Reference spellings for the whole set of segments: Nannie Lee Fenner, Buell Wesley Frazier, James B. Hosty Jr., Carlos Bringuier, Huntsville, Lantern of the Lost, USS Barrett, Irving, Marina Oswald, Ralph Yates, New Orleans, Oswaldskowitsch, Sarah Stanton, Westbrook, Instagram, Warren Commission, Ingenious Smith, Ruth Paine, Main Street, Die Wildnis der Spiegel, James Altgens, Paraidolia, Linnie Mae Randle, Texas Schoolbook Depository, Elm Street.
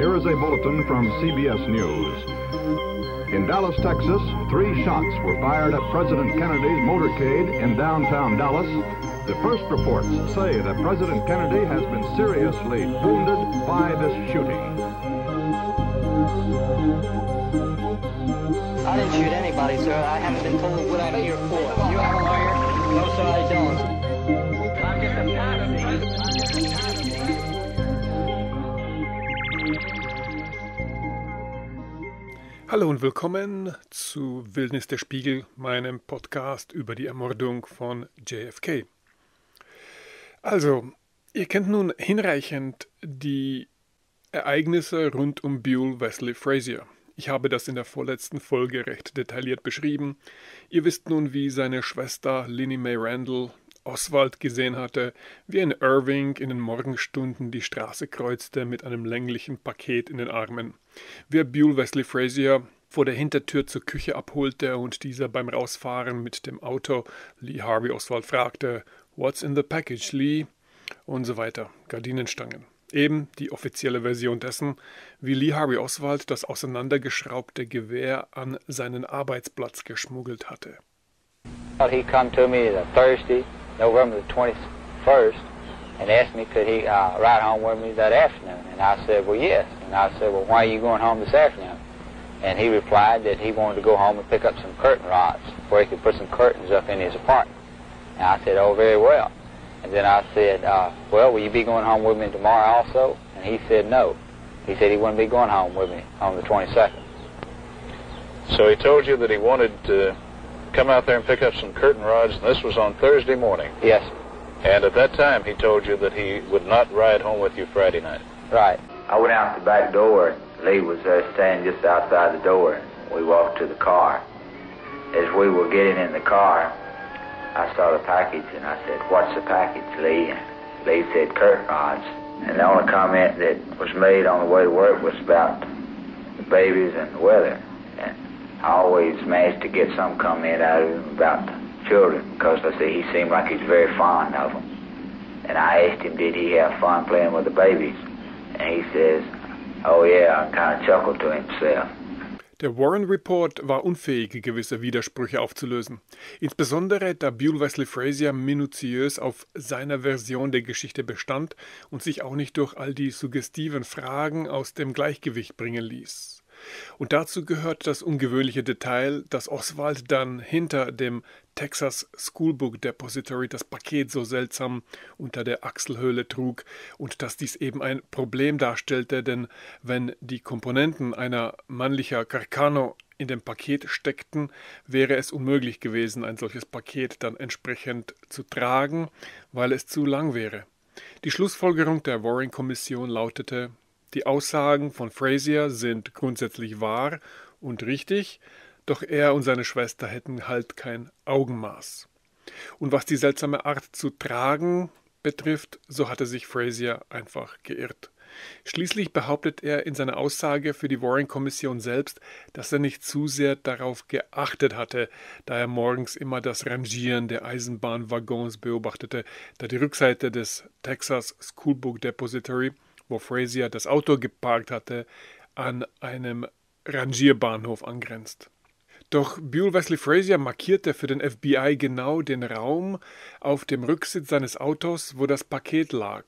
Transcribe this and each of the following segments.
Here is a bulletin from CBS News. In Dallas, Texas, 3 shots were fired at President Kennedy's motorcade in downtown Dallas. The first reports say that President Kennedy has been seriously wounded by this shooting. I didn't shoot anybody, sir. I haven't been told what I'm here for. You have a lawyer? No, sir, I don't. I'm just a part of me. Hallo und willkommen zu Wildnis der Spiegel, meinem Podcast über die Ermordung von JFK. Also, ihr kennt nun hinreichend die Ereignisse rund um Buell Wesley Frazier. Ich habe das in der vorletzten Folge recht detailliert beschrieben. Ihr wisst nun, wie seine Schwester Linnie Mae Randle Oswald gesehen hatte, wie ein Irving in den Morgenstunden die Straße kreuzte mit einem länglichen Paket in den Armen, wie er Buell Wesley Frazier vor der Hintertür zur Küche abholte und dieser beim Rausfahren mit dem Auto Lee Harvey Oswald fragte, »What's in the package, Lee?« und so weiter, Gardinenstangen. Eben die offizielle Version dessen, wie Lee Harvey Oswald das auseinandergeschraubte Gewehr an seinen Arbeitsplatz geschmuggelt hatte. He come to me the Thursday, November the 21st, and asked me could he ride home with me that afternoon, and I said, well, yes, and I said, well, why are you going home this afternoon? And he replied that he wanted to go home and pick up some curtain rods where he could put some curtains up in his apartment. And I said, oh, very well. And then I said, well, will you be going home with me tomorrow also? And he said no. He said he wouldn't be going home with me on the 22nd. So he told you that he wanted to come out there and pick up some curtain rods, and this was on Thursday morning? Yes. And at that time he told you that he would not ride home with you Friday night? Right. I went out the back door, and Lee was there standing just outside the door, and we walked to the car. As we were getting in the car, I saw the package, and I said, what's the package, Lee? And Lee said, curtain rods. And the only comment that was made on the way to work was about the babies and the weather. And I always managed to get some comment out of him about children, because I said he seemed like he's very fond of them. And I asked him, did he have fun playing with the babies? And he says, oh yeah, and kind of chuckled to himself. Der Warren Report war unfähig, gewisse Widersprüche aufzulösen, insbesondere da Buell Wesley Frazier minutiös auf seiner Version der Geschichte bestand und sich auch nicht durch all die suggestiven Fragen aus dem Gleichgewicht bringen ließ. Und dazu gehört das ungewöhnliche Detail, dass Oswald dann hinter dem Texas Schoolbook Depository das Paket so seltsam unter der Achselhöhle trug und dass dies eben ein Problem darstellte, denn wenn die Komponenten einer männlicher Carcano in dem Paket steckten, wäre es unmöglich gewesen, ein solches Paket dann entsprechend zu tragen, weil es zu lang wäre. Die Schlussfolgerung der Warren Commission lautete: Die Aussagen von Frazier sind grundsätzlich wahr und richtig, doch er und seine Schwester hätten halt kein Augenmaß. Und was die seltsame Art zu tragen betrifft, so hatte sich Frazier einfach geirrt. Schließlich behauptet er in seiner Aussage für die Warren-Kommission selbst, dass er nicht zu sehr darauf geachtet hatte, da er morgens immer das Rangieren der Eisenbahnwaggons beobachtete, da die Rückseite des Texas Schoolbook Depository, wo Frazier das Auto geparkt hatte, an einem Rangierbahnhof angrenzt. Doch Buell Wesley Frazier markierte für den FBI genau den Raum auf dem Rücksitz seines Autos, wo das Paket lag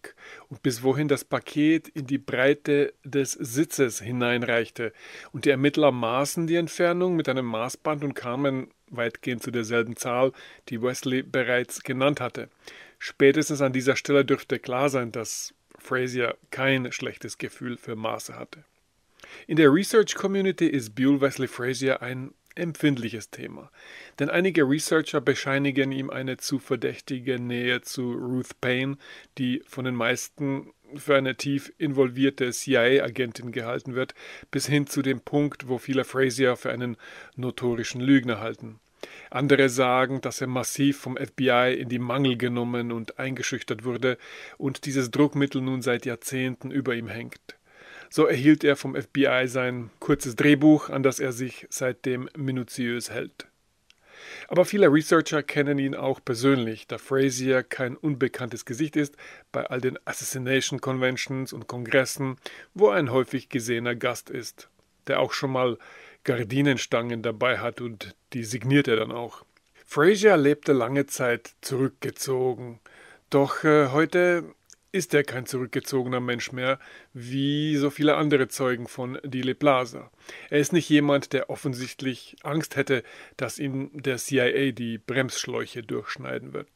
und bis wohin das Paket in die Breite des Sitzes hineinreichte. Und die Ermittler maßen die Entfernung mit einem Maßband und kamen weitgehend zu derselben Zahl, die Wesley bereits genannt hatte. Spätestens an dieser Stelle dürfte klar sein, dass Frazier kein schlechtes Gefühl für Maße hatte. In der Research-Community ist Buell Wesley Frazier ein empfindliches Thema, denn einige Researcher bescheinigen ihm eine zu verdächtige Nähe zu Ruth Paine, die von den meisten für eine tief involvierte CIA-Agentin gehalten wird, bis hin zu dem Punkt, wo viele Frazier für einen notorischen Lügner halten. Andere sagen, dass er massiv vom FBI in die Mangel genommen und eingeschüchtert wurde und dieses Druckmittel nun seit Jahrzehnten über ihm hängt. So erhielt er vom FBI sein kurzes Drehbuch, an das er sich seitdem minutiös hält. Aber viele Researcher kennen ihn auch persönlich, da Frazier kein unbekanntes Gesicht ist bei all den Assassination Conventions und Kongressen, wo er ein häufig gesehener Gast ist, der auch schon mal Gardinenstangen dabei hat und die signiert er dann auch. Frazier lebte lange Zeit zurückgezogen, doch heute ist er kein zurückgezogener Mensch mehr, wie so viele andere Zeugen von Dealey Plaza. Er ist nicht jemand, der offensichtlich Angst hätte, dass ihm der CIA die Bremsschläuche durchschneiden wird.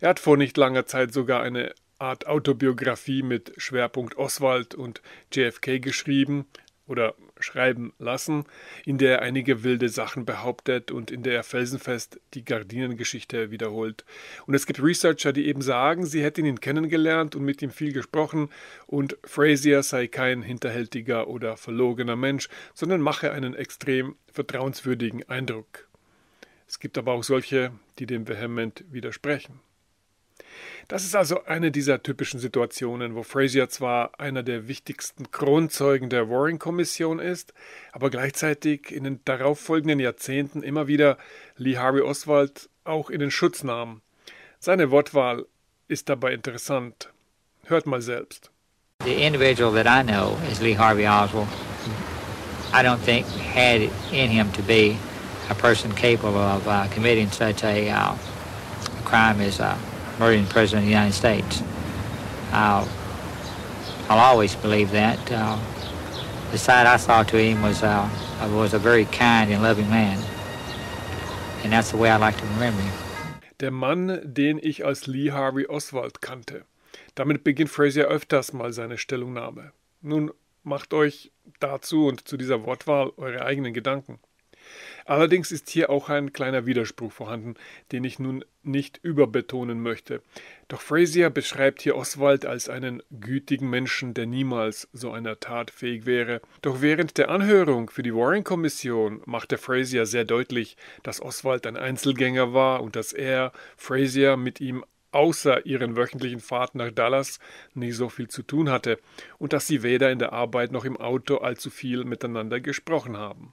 Er hat vor nicht langer Zeit sogar eine Art Autobiografie mit Schwerpunkt Oswald und JFK geschrieben oder schreiben lassen, in der er einige wilde Sachen behauptet und in der er felsenfest die Gardinengeschichte wiederholt. Und es gibt Researcher, die eben sagen, sie hätten ihn kennengelernt und mit ihm viel gesprochen und Frazier sei kein hinterhältiger oder verlogener Mensch, sondern mache einen extrem vertrauenswürdigen Eindruck. Es gibt aber auch solche, die dem vehement widersprechen. Das ist also eine dieser typischen Situationen, wo Frazier zwar einer der wichtigsten Kronzeugen der Warren-Kommission ist, aber gleichzeitig in den darauffolgenden Jahrzehnten immer wieder Lee Harvey Oswald auch in den Schutz nahm. Seine Wortwahl ist dabei interessant. Hört mal selbst. The individual that I know is Lee Harvey Oswald. I don't think had in him to be a person capable of committing such a crime as murdering the President of the United States. I'll always believe that. The side I saw to him was a very kind and loving man. And that's the way I like to remember him. Der Mann, den ich als Lee Harvey Oswald kannte. Damit beginnt Frazier öfters mal seine Stellungnahme. Nun macht euch dazu und zu dieser Wortwahl eure eigenen Gedanken. Allerdings ist hier auch ein kleiner Widerspruch vorhanden, den ich nun nicht überbetonen möchte. Doch Frazier beschreibt hier Oswald als einen gütigen Menschen, der niemals so einer Tat fähig wäre. Doch während der Anhörung für die Warren-Kommission machte Frazier sehr deutlich, dass Oswald ein Einzelgänger war und dass er, Frazier, mit ihm außer ihren wöchentlichen Fahrten nach Dallas nicht so viel zu tun hatte und dass sie weder in der Arbeit noch im Auto allzu viel miteinander gesprochen haben.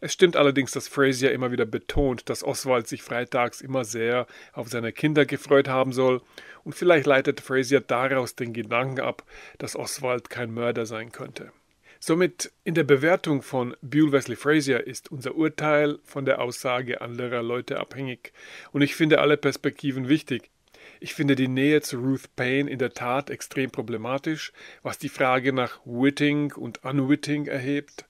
Es stimmt allerdings, dass Frazier immer wieder betont, dass Oswald sich freitags immer sehr auf seine Kinder gefreut haben soll, und vielleicht leitet Frazier daraus den Gedanken ab, dass Oswald kein Mörder sein könnte. Somit in der Bewertung von Buell Wesley Frazier ist unser Urteil von der Aussage anderer Leute abhängig, und ich finde alle Perspektiven wichtig. Ich finde die Nähe zu Ruth Paine in der Tat extrem problematisch, was die Frage nach Witting und Unwitting erhebt.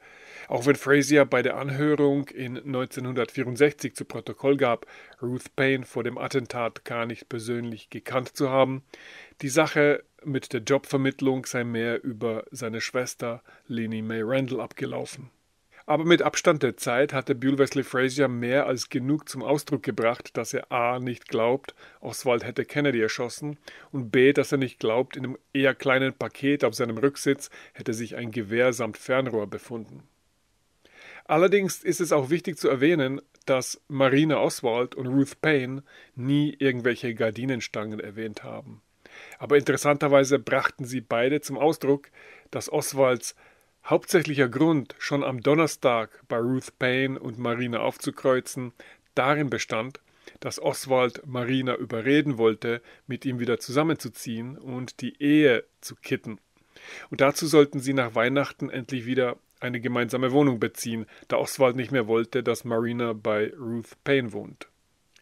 Auch wenn Frazier bei der Anhörung in 1964 zu Protokoll gab, Ruth Paine vor dem Attentat gar nicht persönlich gekannt zu haben, die Sache mit der Jobvermittlung sei mehr über seine Schwester Linnie Mae Randle abgelaufen. Aber mit Abstand der Zeit hatte Buell Wesley Frazier mehr als genug zum Ausdruck gebracht, dass er a. nicht glaubt, Oswald hätte Kennedy erschossen, und b. dass er nicht glaubt, in einem eher kleinen Paket auf seinem Rücksitz hätte sich ein Gewehr samt Fernrohr befunden. Allerdings ist es auch wichtig zu erwähnen, dass Marina Oswald und Ruth Paine nie irgendwelche Gardinenstangen erwähnt haben. Aber interessanterweise brachten sie beide zum Ausdruck, dass Oswalds hauptsächlicher Grund, schon am Donnerstag bei Ruth Paine und Marina aufzukreuzen, darin bestand, dass Oswald Marina überreden wollte, mit ihm wieder zusammenzuziehen und die Ehe zu kitten. Und dazu sollten sie nach Weihnachten endlich wieder eine gemeinsame Wohnung beziehen, da Oswald nicht mehr wollte, dass Marina bei Ruth Paine wohnt.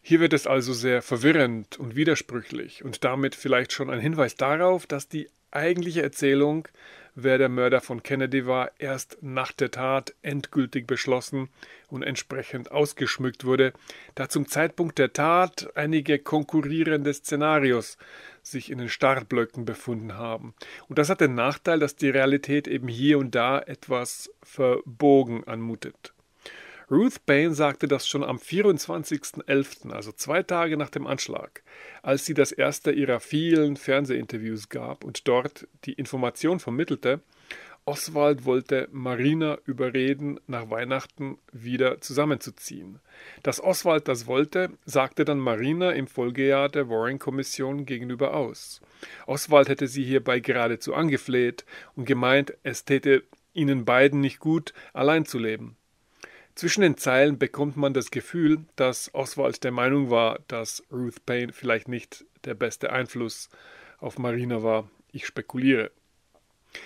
Hier wird es also sehr verwirrend und widersprüchlich und damit vielleicht schon ein Hinweis darauf, dass die eigentliche Erzählung, wer der Mörder von Kennedy war, erst nach der Tat endgültig beschlossen und entsprechend ausgeschmückt wurde, da zum Zeitpunkt der Tat einige konkurrierende Szenarios sich in den Startblöcken befunden haben. Und das hat den Nachteil, dass die Realität eben hier und da etwas verbogen anmutet. Ruth Paine sagte das schon am 24.11., also 2 Tage nach dem Anschlag, als sie das erste ihrer vielen Fernsehinterviews gab und dort die Information vermittelte, Oswald wollte Marina überreden, nach Weihnachten wieder zusammenzuziehen. Dass Oswald das wollte, sagte dann Marina im Folgejahr der Warren-Kommission gegenüber aus. Oswald hätte sie hierbei geradezu angefleht und gemeint, es täte ihnen beiden nicht gut, allein zu leben. Zwischen den Zeilen bekommt man das Gefühl, dass Oswald der Meinung war, dass Ruth Paine vielleicht nicht der beste Einfluss auf Marina war. Ich spekuliere.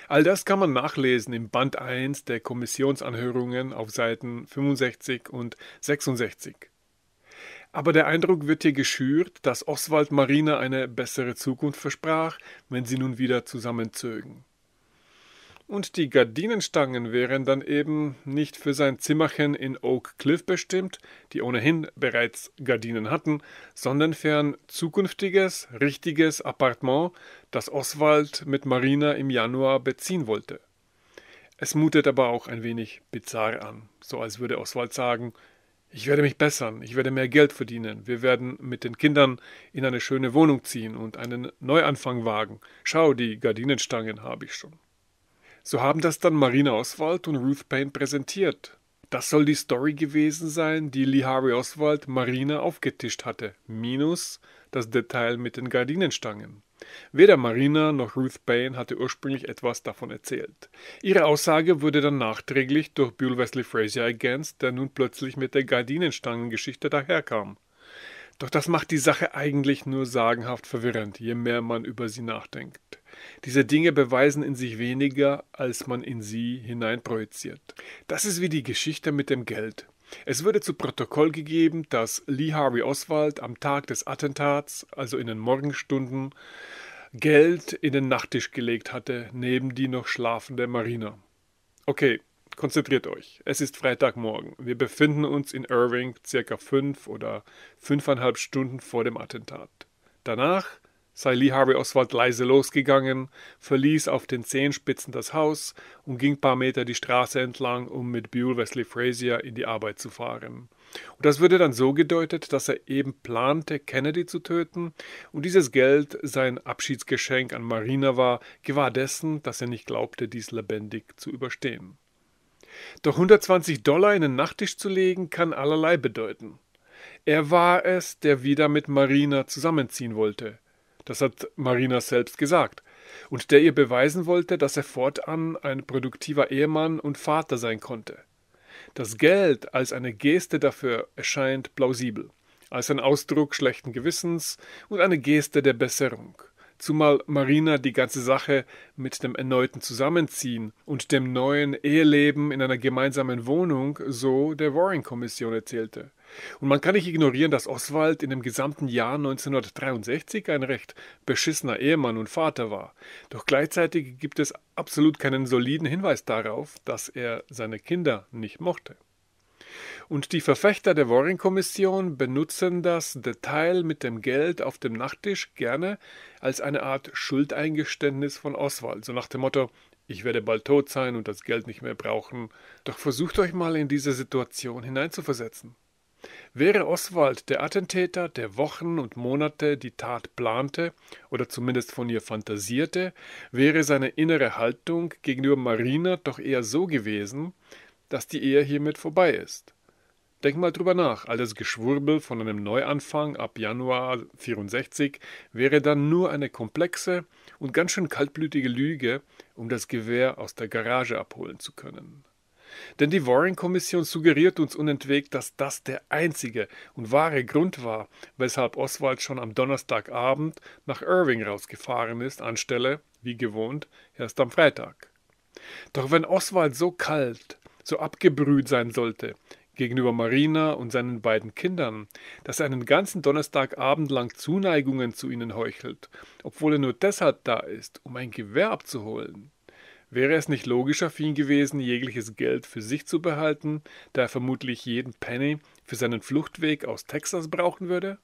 All das kann man nachlesen im Band 1 der Kommissionsanhörungen auf Seiten 65 und 66. Aber der Eindruck wird hier geschürt, dass Oswald Marina eine bessere Zukunft versprach, wenn sie nun wieder zusammenzögen. Und die Gardinenstangen wären dann eben nicht für sein Zimmerchen in Oak Cliff bestimmt, die ohnehin bereits Gardinen hatten, sondern für ein zukünftiges, richtiges Appartement, das Oswald mit Marina im Januar beziehen wollte. Es mutet aber auch ein wenig bizarr an, so als würde Oswald sagen: Ich werde mich bessern, ich werde mehr Geld verdienen, wir werden mit den Kindern in eine schöne Wohnung ziehen und einen Neuanfang wagen. Schau, die Gardinenstangen habe ich schon. So haben das dann Marina Oswald und Ruth Paine präsentiert. Das soll die Story gewesen sein, die Lee Harvey Oswald Marina aufgetischt hatte, minus das Detail mit den Gardinenstangen. Weder Marina noch Ruth Paine hatte ursprünglich etwas davon erzählt. Ihre Aussage wurde dann nachträglich durch Buell Wesley Frazier ergänzt, der nun plötzlich mit der Gardinenstangengeschichte daherkam. Doch das macht die Sache eigentlich nur sagenhaft verwirrend, je mehr man über sie nachdenkt. Diese Dinge beweisen in sich weniger, als man in sie hineinprojiziert. Das ist wie die Geschichte mit dem Geld. Es wurde zu Protokoll gegeben, dass Lee Harvey Oswald am Tag des Attentats, also in den Morgenstunden, Geld in den Nachttisch gelegt hatte, neben die noch schlafende Marina. Okay, konzentriert euch. Es ist Freitagmorgen. Wir befinden uns in Irving circa 5 oder 5,5 Stunden vor dem Attentat. Danach sei Lee Harvey Oswald leise losgegangen, verließ auf den Zehenspitzen das Haus und ging ein paar Meter die Straße entlang, um mit Buell Wesley Frazier in die Arbeit zu fahren. Und das würde dann so gedeutet, dass er eben plante, Kennedy zu töten, und dieses Geld sein Abschiedsgeschenk an Marina war, gewahr dessen, dass er nicht glaubte, dies lebendig zu überstehen. Doch $120 in den Nachttisch zu legen, kann allerlei bedeuten. Er war es, der wieder mit Marina zusammenziehen wollte. Das hat Marina selbst gesagt, und der ihr beweisen wollte, dass er fortan ein produktiver Ehemann und Vater sein konnte. Das Geld als eine Geste dafür erscheint plausibel, als ein Ausdruck schlechten Gewissens und eine Geste der Besserung, zumal Marina die ganze Sache mit dem erneuten Zusammenziehen und dem neuen Eheleben in einer gemeinsamen Wohnung so der Warren Commission erzählte. Und man kann nicht ignorieren, dass Oswald in dem gesamten Jahr 1963 ein recht beschissener Ehemann und Vater war. Doch gleichzeitig gibt es absolut keinen soliden Hinweis darauf, dass er seine Kinder nicht mochte. Und die Verfechter der Warren-Kommission benutzen das Detail mit dem Geld auf dem Nachttisch gerne als eine Art Schuldeingeständnis von Oswald, so nach dem Motto: Ich werde bald tot sein und das Geld nicht mehr brauchen. Doch versucht euch mal in diese Situation hineinzuversetzen. Wäre Oswald der Attentäter, der Wochen und Monate die Tat plante oder zumindest von ihr fantasierte, wäre seine innere Haltung gegenüber Marina doch eher so gewesen, dass die Ehe hiermit vorbei ist. Denk mal drüber nach, all das Geschwurbel von einem Neuanfang ab Januar 64 wäre dann nur eine komplexe und ganz schön kaltblütige Lüge, um das Gewehr aus der Garage abholen zu können. Denn die Warren-Kommission suggeriert uns unentwegt, dass das der einzige und wahre Grund war, weshalb Oswald schon am Donnerstagabend nach Irving rausgefahren ist, anstelle, wie gewohnt, erst am Freitag. Doch wenn Oswald so kalt, so abgebrüht sein sollte gegenüber Marina und seinen beiden Kindern, dass er einen ganzen Donnerstagabend lang Zuneigungen zu ihnen heuchelt, obwohl er nur deshalb da ist, um ein Gewehr abzuholen, wäre es nicht logischer für ihn gewesen, jegliches Geld für sich zu behalten, da er vermutlich jeden Penny für seinen Fluchtweg aus Texas brauchen würde?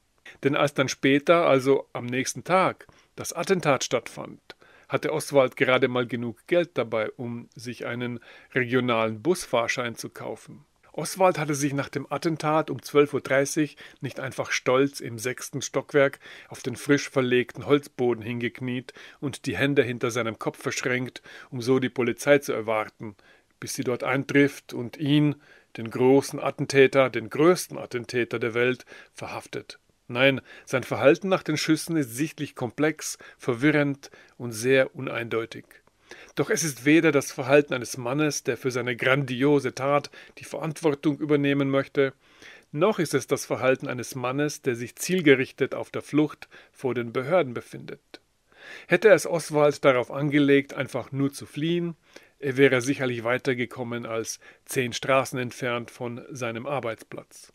Denn als dann später, also am nächsten Tag, das Attentat stattfand, hatte Oswald gerade mal genug Geld dabei, um sich einen regionalen Busfahrschein zu kaufen. Oswald hatte sich nach dem Attentat um 12:30 Uhr nicht einfach stolz im 6. Stockwerk auf den frisch verlegten Holzboden hingekniet und die Hände hinter seinem Kopf verschränkt, um so die Polizei zu erwarten, bis sie dort eintrifft und ihn, den großen Attentäter, den größten Attentäter der Welt, verhaftet. Nein, sein Verhalten nach den Schüssen ist sichtlich komplex, verwirrend und sehr uneindeutig. Doch es ist weder das Verhalten eines Mannes, der für seine grandiose Tat die Verantwortung übernehmen möchte, noch ist es das Verhalten eines Mannes, der sich zielgerichtet auf der Flucht vor den Behörden befindet. Hätte es Oswald darauf angelegt, einfach nur zu fliehen, er wäre sicherlich weitergekommen als 10 Straßen entfernt von seinem Arbeitsplatz.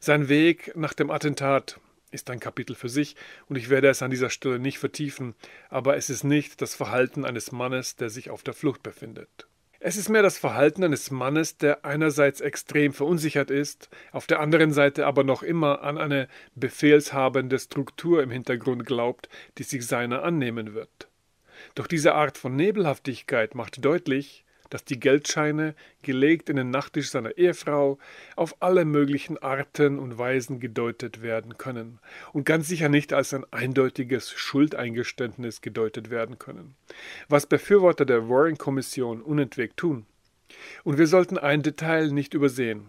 Sein Weg nach dem Attentat ist ein Kapitel für sich, und ich werde es an dieser Stelle nicht vertiefen, aber es ist nicht das Verhalten eines Mannes, der sich auf der Flucht befindet. Es ist mehr das Verhalten eines Mannes, der einerseits extrem verunsichert ist, auf der anderen Seite aber noch immer an eine befehlshabende Struktur im Hintergrund glaubt, die sich seiner annehmen wird. Doch diese Art von Nebelhaftigkeit macht deutlich, dass die Geldscheine, gelegt in den Nachttisch seiner Ehefrau, auf alle möglichen Arten und Weisen gedeutet werden können und ganz sicher nicht als ein eindeutiges Schuldeingeständnis gedeutet werden können, was Befürworter der Warren-Kommission unentwegt tun. Und wir sollten ein Detail nicht übersehen.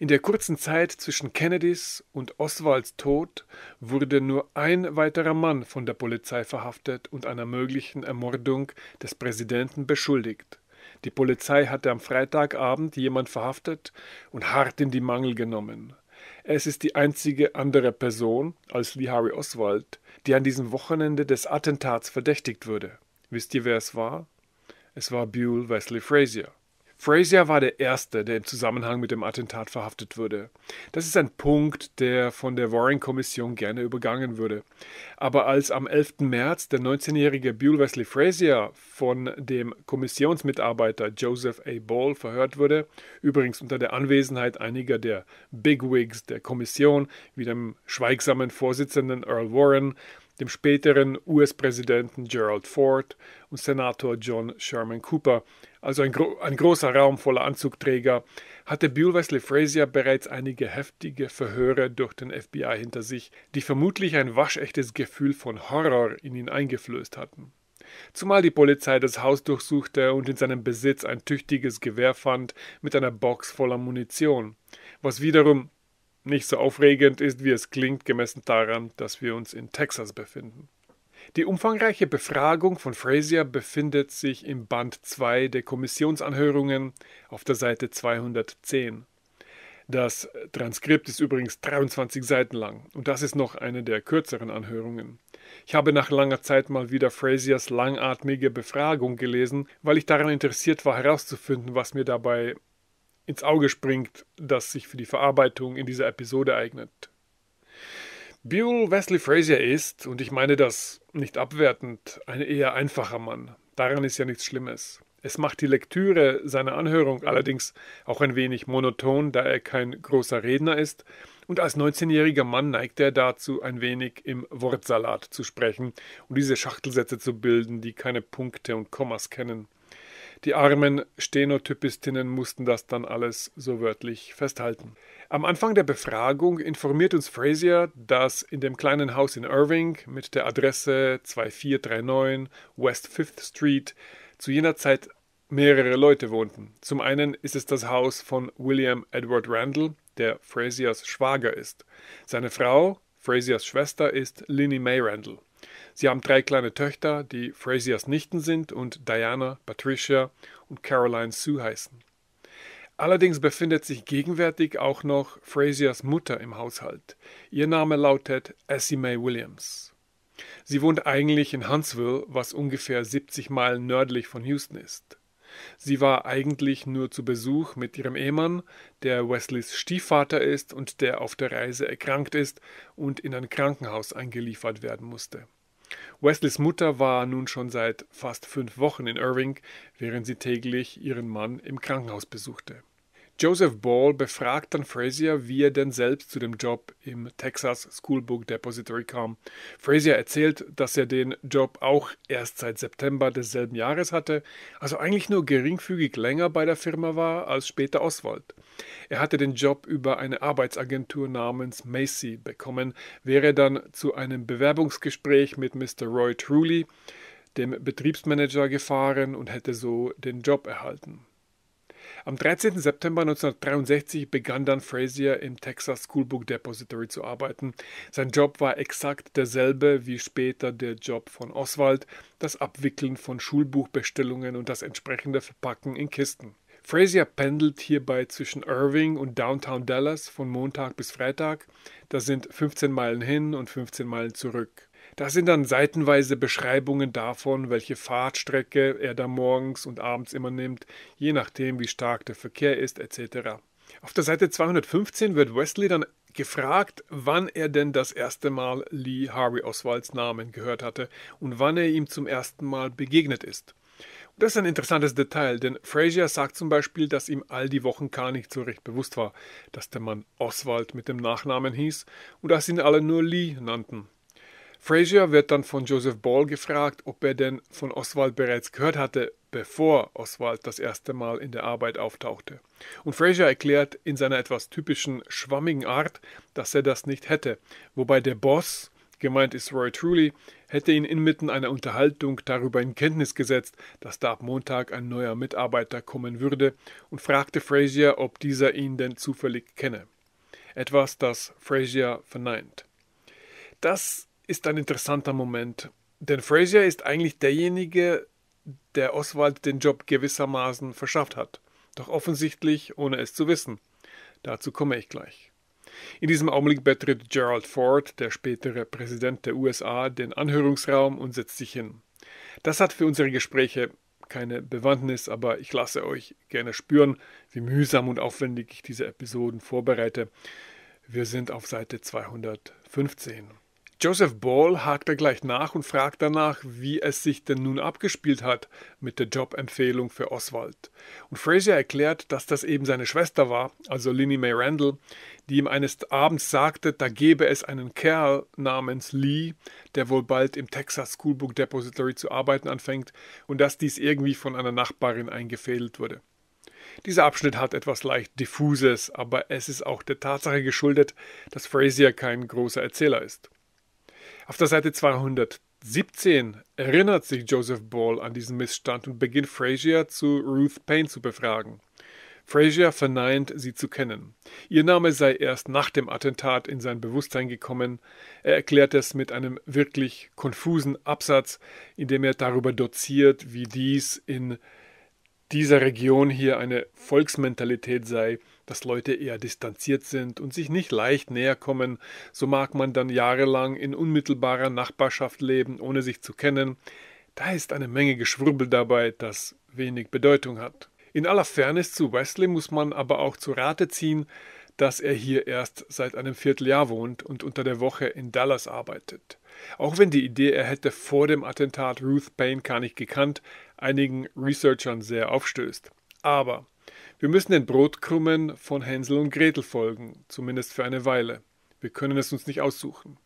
In der kurzen Zeit zwischen Kennedys und Oswalds Tod wurde nur ein weiterer Mann von der Polizei verhaftet und einer möglichen Ermordung des Präsidenten beschuldigt. Die Polizei hatte am Freitagabend jemand verhaftet und hart in die Mangel genommen. Es ist die einzige andere Person als Lee Harvey Oswald, die an diesem Wochenende des Attentats verdächtigt wurde. Wisst ihr, wer es war? Es war Buell Wesley Frazier. Frazier war der Erste, der im Zusammenhang mit dem Attentat verhaftet wurde. Das ist ein Punkt, der von der Warren-Kommission gerne übergangen würde. Aber als am 11. März der 19-jährige Buell Wesley Frazier von dem Kommissionsmitarbeiter Joseph A. Ball verhört wurde, übrigens unter der Anwesenheit einiger der Bigwigs der Kommission, wie dem schweigsamen Vorsitzenden Earl Warren, dem späteren US-Präsidenten Gerald Ford und Senator John Sherman Cooper, also ein großer Raum voller Anzugträger, hatte Buell Wesley Frazier bereits einige heftige Verhöre durch den FBI hinter sich, die vermutlich ein waschechtes Gefühl von Horror in ihn eingeflößt hatten. Zumal die Polizei das Haus durchsuchte und in seinem Besitz ein tüchtiges Gewehr fand mit einer Box voller Munition, was wiederum nicht so aufregend ist, wie es klingt, gemessen daran, dass wir uns in Texas befinden. Die umfangreiche Befragung von Frazier befindet sich im Band 2 der Kommissionsanhörungen auf der Seite 210. Das Transkript ist übrigens 23 Seiten lang, und das ist noch eine der kürzeren Anhörungen. Ich habe nach langer Zeit mal wieder Fraziers langatmige Befragung gelesen, weil ich daran interessiert war, herauszufinden, was mir dabei ins Auge springt, das sich für die Verarbeitung in dieser Episode eignet. Buell Wesley Frazier ist, und ich meine das nicht abwertend, ein eher einfacher Mann. Daran ist ja nichts Schlimmes. Es macht die Lektüre seiner Anhörung allerdings auch ein wenig monoton, da er kein großer Redner ist, und als 19-jähriger Mann neigt er dazu, ein wenig im Wortsalat zu sprechen und diese Schachtelsätze zu bilden, die keine Punkte und Kommas kennen. Die armen Stenotypistinnen mussten das dann alles so wörtlich festhalten. Am Anfang der Befragung informiert uns Frazier, dass in dem kleinen Haus in Irving mit der Adresse 2439 West Fifth Street zu jener Zeit mehrere Leute wohnten. Zum einen ist es das Haus von William Edward Randle, der Fraziers Schwager ist. Seine Frau, Fraziers Schwester, ist Linnie Mae Randle. Sie haben 3 kleine Töchter, die Fraziers Nichten sind und Diana, Patricia und Caroline Sue heißen. Allerdings befindet sich gegenwärtig auch noch Fraziers Mutter im Haushalt. Ihr Name lautet Essie Mae Williams. Sie wohnt eigentlich in Huntsville, was ungefähr 70 Meilen nördlich von Houston ist. Sie war eigentlich nur zu Besuch mit ihrem Ehemann, der Wesleys Stiefvater ist und der auf der Reise erkrankt ist und in ein Krankenhaus eingeliefert werden musste. Wesleys Mutter war nun schon seit fast 5 Wochen in Irving, während sie täglich ihren Mann im Krankenhaus besuchte. Joseph Ball befragt dann Frazier, wie er denn selbst zu dem Job im Texas Schoolbook Depository kam. Frazier erzählt, dass er den Job auch erst seit September desselben Jahres hatte, also eigentlich nur geringfügig länger bei der Firma war als später Oswald. Er hatte den Job über eine Arbeitsagentur namens Macy bekommen, wäre dann zu einem Bewerbungsgespräch mit Mr. Roy Truly, dem Betriebsmanager, gefahren und hätte so den Job erhalten. Am 13. September 1963 begann dann Frazier im Texas Schoolbook Depository zu arbeiten. Sein Job war exakt derselbe wie später der Job von Oswald, das Abwickeln von Schulbuchbestellungen und das entsprechende Verpacken in Kisten. Frazier pendelt hierbei zwischen Irving und Downtown Dallas von Montag bis Freitag. Das sind 15 Meilen hin und 15 Meilen zurück. Das sind dann seitenweise Beschreibungen davon, welche Fahrtstrecke er da morgens und abends immer nimmt, je nachdem wie stark der Verkehr ist etc. Auf der Seite 215 wird Wesley dann gefragt, wann er denn das erste Mal Lee Harvey Oswalds Namen gehört hatte und wann er ihm zum ersten Mal begegnet ist. Das ist ein interessantes Detail, denn Frazier sagt zum Beispiel, dass ihm all die Wochen gar nicht so recht bewusst war, dass der Mann Oswald mit dem Nachnamen hieß und dass ihn alle nur Lee nannten. Frazier wird dann von Joseph Ball gefragt, ob er denn von Oswald bereits gehört hatte, bevor Oswald das erste Mal in der Arbeit auftauchte. Und Frazier erklärt in seiner etwas typischen, schwammigen Art, dass er das nicht hätte, wobei der Boss, gemeint ist Roy Truly, hätte ihn inmitten einer Unterhaltung darüber in Kenntnis gesetzt, dass da ab Montag ein neuer Mitarbeiter kommen würde und fragte Frazier, ob dieser ihn denn zufällig kenne. Etwas, das Frazier verneint. Das ist ein interessanter Moment, denn Frazier ist eigentlich derjenige, der Oswald den Job gewissermaßen verschafft hat, doch offensichtlich ohne es zu wissen. Dazu komme ich gleich. In diesem Augenblick betritt Gerald Ford, der spätere Präsident der USA, den Anhörungsraum und setzt sich hin. Das hat für unsere Gespräche keine Bewandtnis, aber ich lasse euch gerne spüren, wie mühsam und aufwendig ich diese Episoden vorbereite. Wir sind auf Seite 215. Joseph Ball hakt da gleich nach und fragt danach, wie es sich denn nun abgespielt hat mit der Jobempfehlung für Oswald. Und Frazier erklärt, dass das eben seine Schwester war, also Linnie Mae Randle, die ihm eines Abends sagte, da gäbe es einen Kerl namens Lee, der wohl bald im Texas Schoolbook Depository zu arbeiten anfängt und dass dies irgendwie von einer Nachbarin eingefädelt wurde. Dieser Abschnitt hat etwas leicht Diffuses, aber es ist auch der Tatsache geschuldet, dass Frazier kein großer Erzähler ist. Auf der Seite 217 erinnert sich Joseph Ball an diesen Missstand und beginnt Frazier zu Ruth Paine zu befragen. Frazier verneint, sie zu kennen. Ihr Name sei erst nach dem Attentat in sein Bewusstsein gekommen. Er erklärt es mit einem wirklich konfusen Absatz, in dem er darüber doziert, wie dies in dieser Region hier eine Volksmentalität sei, dass Leute eher distanziert sind und sich nicht leicht näher kommen, so mag man dann jahrelang in unmittelbarer Nachbarschaft leben, ohne sich zu kennen. Da ist eine Menge Geschwurbel dabei, das wenig Bedeutung hat. In aller Fairness zu Wesley muss man aber auch zu Rate ziehen, dass er hier erst seit einem Vierteljahr wohnt und unter der Woche in Dallas arbeitet. Auch wenn die Idee, er hätte vor dem Attentat Ruth Paine gar nicht gekannt, einigen Researchern sehr aufstößt. Aber wir müssen den Brotkrummen von Hänsel und Gretel folgen, zumindest für eine Weile. Wir können es uns nicht aussuchen.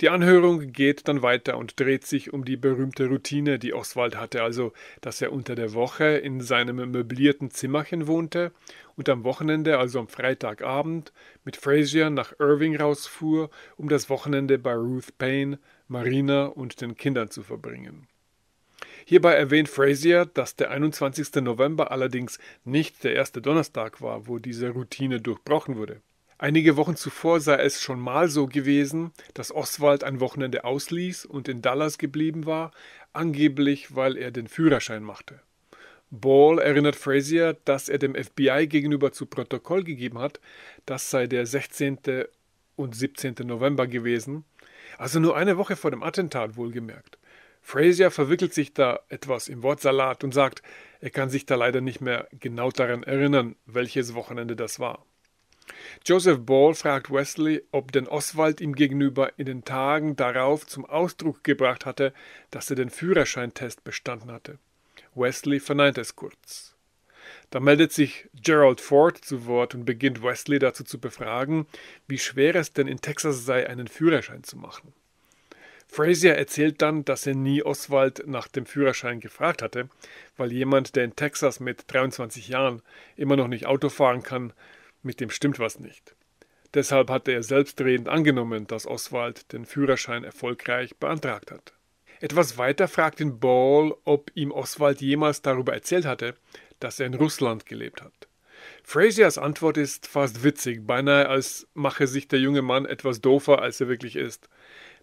Die Anhörung geht dann weiter und dreht sich um die berühmte Routine, die Oswald hatte, also dass er unter der Woche in seinem möblierten Zimmerchen wohnte und am Wochenende, also am Freitagabend, mit Frazier nach Irving rausfuhr, um das Wochenende bei Ruth Paine, Marina und den Kindern zu verbringen. Hierbei erwähnt Frazier, dass der 21. November allerdings nicht der erste Donnerstag war, wo diese Routine durchbrochen wurde. Einige Wochen zuvor sei es schon mal so gewesen, dass Oswald ein Wochenende ausließ und in Dallas geblieben war, angeblich weil er den Führerschein machte. Ball erinnert Frazier, dass er dem FBI gegenüber zu Protokoll gegeben hat, das sei der 16. und 17. November gewesen, also nur eine Woche vor dem Attentat wohlgemerkt. Frazier verwickelt sich da etwas im Wortsalat und sagt, er kann sich da leider nicht mehr genau daran erinnern, welches Wochenende das war. Joseph Ball fragt Wesley, ob denn Oswald ihm gegenüber in den Tagen darauf zum Ausdruck gebracht hatte, dass er den Führerscheintest bestanden hatte. Wesley verneint es kurz. Da meldet sich Gerald Ford zu Wort und beginnt Wesley dazu zu befragen, wie schwer es denn in Texas sei, einen Führerschein zu machen. Frazier erzählt dann, dass er nie Oswald nach dem Führerschein gefragt hatte, weil jemand, der in Texas mit 23 Jahren immer noch nicht Auto fahren kann, mit dem stimmt was nicht. Deshalb hatte er selbstredend angenommen, dass Oswald den Führerschein erfolgreich beantragt hat. Etwas weiter fragt ihn Ball, ob ihm Oswald jemals darüber erzählt hatte, dass er in Russland gelebt hat. Fraziers Antwort ist fast witzig, beinahe als mache sich der junge Mann etwas doofer, als er wirklich ist.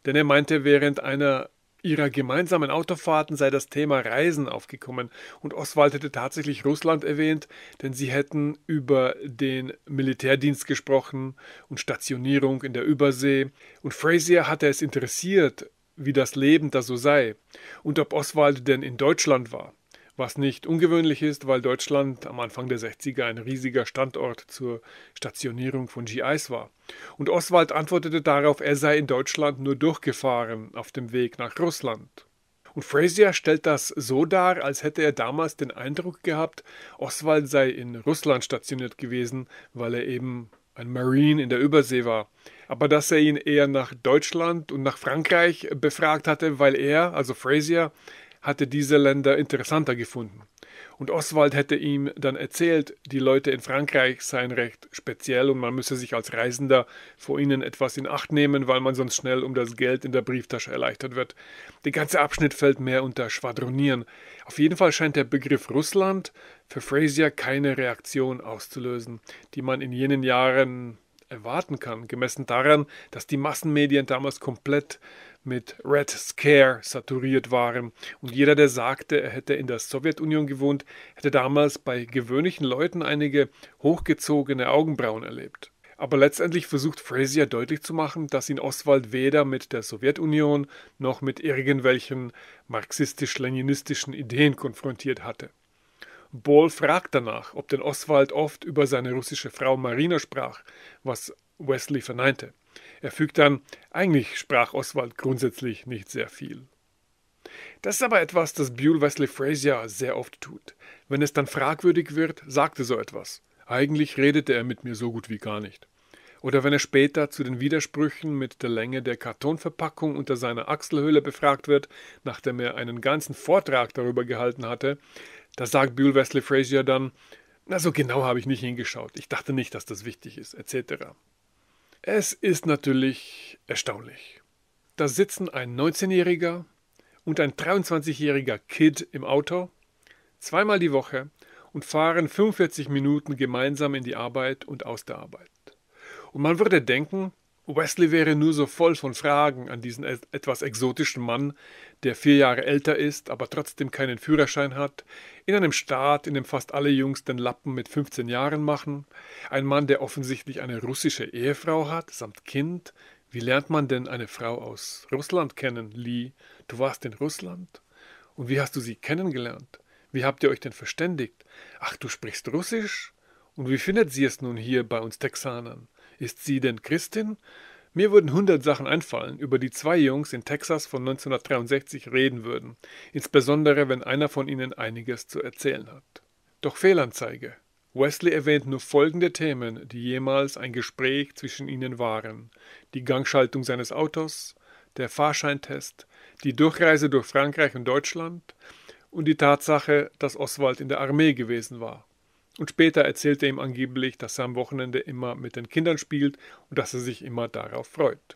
Denn er meinte, während einer ihrer gemeinsamen Autofahrten sei das Thema Reisen aufgekommen und Oswald hätte tatsächlich Russland erwähnt, denn sie hätten über den Militärdienst gesprochen und Stationierung in der Übersee und Frazier hatte es interessiert, wie das Leben da so sei und ob Oswald denn in Deutschland war. Was nicht ungewöhnlich ist, weil Deutschland am Anfang der 60er ein riesiger Standort zur Stationierung von GIs war. Und Oswald antwortete darauf, er sei in Deutschland nur durchgefahren auf dem Weg nach Russland. Und Frazier stellt das so dar, als hätte er damals den Eindruck gehabt, Oswald sei in Russland stationiert gewesen, weil er eben ein Marine in der Übersee war. Aber dass er ihn eher nach Deutschland und nach Frankreich befragt hatte, weil er, also Frazier, hatte diese Länder interessanter gefunden. Und Oswald hätte ihm dann erzählt, die Leute in Frankreich seien recht speziell und man müsse sich als Reisender vor ihnen etwas in Acht nehmen, weil man sonst schnell um das Geld in der Brieftasche erleichtert wird. Der ganze Abschnitt fällt mehr unter Schwadronieren. Auf jeden Fall scheint der Begriff Russland für Frazier keine Reaktion auszulösen, die man in jenen Jahren erwarten kann, gemessen daran, dass die Massenmedien damals komplett mit Red Scare saturiert waren und jeder, der sagte, er hätte in der Sowjetunion gewohnt, hätte damals bei gewöhnlichen Leuten einige hochgezogene Augenbrauen erlebt. Aber letztendlich versucht Frazier deutlich zu machen, dass ihn Oswald weder mit der Sowjetunion noch mit irgendwelchen marxistisch-leninistischen Ideen konfrontiert hatte. Ball fragt danach, ob denn Oswald oft über seine russische Frau Marina sprach, was Wesley verneinte. Er fügt dann, eigentlich sprach Oswald grundsätzlich nicht sehr viel. Das ist aber etwas, das Buell Wesley Frazier sehr oft tut. Wenn es dann fragwürdig wird, sagt er so etwas. Eigentlich redete er mit mir so gut wie gar nicht. Oder wenn er später zu den Widersprüchen mit der Länge der Kartonverpackung unter seiner Achselhöhle befragt wird, nachdem er einen ganzen Vortrag darüber gehalten hatte, da sagt Buell Wesley Frazier dann, na so genau habe ich nicht hingeschaut, ich dachte nicht, dass das wichtig ist, etc. Es ist natürlich erstaunlich. Da sitzen ein 19-Jähriger und ein 23-jähriger Kid im Auto, zweimal die Woche, und fahren 45 Minuten gemeinsam in die Arbeit und aus der Arbeit. Und man würde denken, Wesley wäre nur so voll von Fragen an diesen etwas exotischen Mann, der 4 Jahre älter ist, aber trotzdem keinen Führerschein hat, in einem Staat, in dem fast alle Jungs den Lappen mit 15 Jahren machen, ein Mann, der offensichtlich eine russische Ehefrau hat, samt Kind. Wie lernt man denn eine Frau aus Russland kennen, Lee? Du warst in Russland? Und wie hast du sie kennengelernt? Wie habt ihr euch denn verständigt? Ach, du sprichst Russisch? Und wie findet sie es nun hier bei uns Texanern? Ist sie denn Christin? Mir würden 100 Sachen einfallen, über die zwei Jungs in Texas von 1963 reden würden, insbesondere wenn einer von ihnen einiges zu erzählen hat. Doch Fehlanzeige. Wesley erwähnt nur folgende Themen, die jemals ein Gespräch zwischen ihnen waren: die Gangschaltung seines Autos, der Fahrscheintest, die Durchreise durch Frankreich und Deutschland und die Tatsache, dass Oswald in der Armee gewesen war. Und später erzählte er ihm angeblich, dass er am Wochenende immer mit den Kindern spielt und dass er sich immer darauf freut.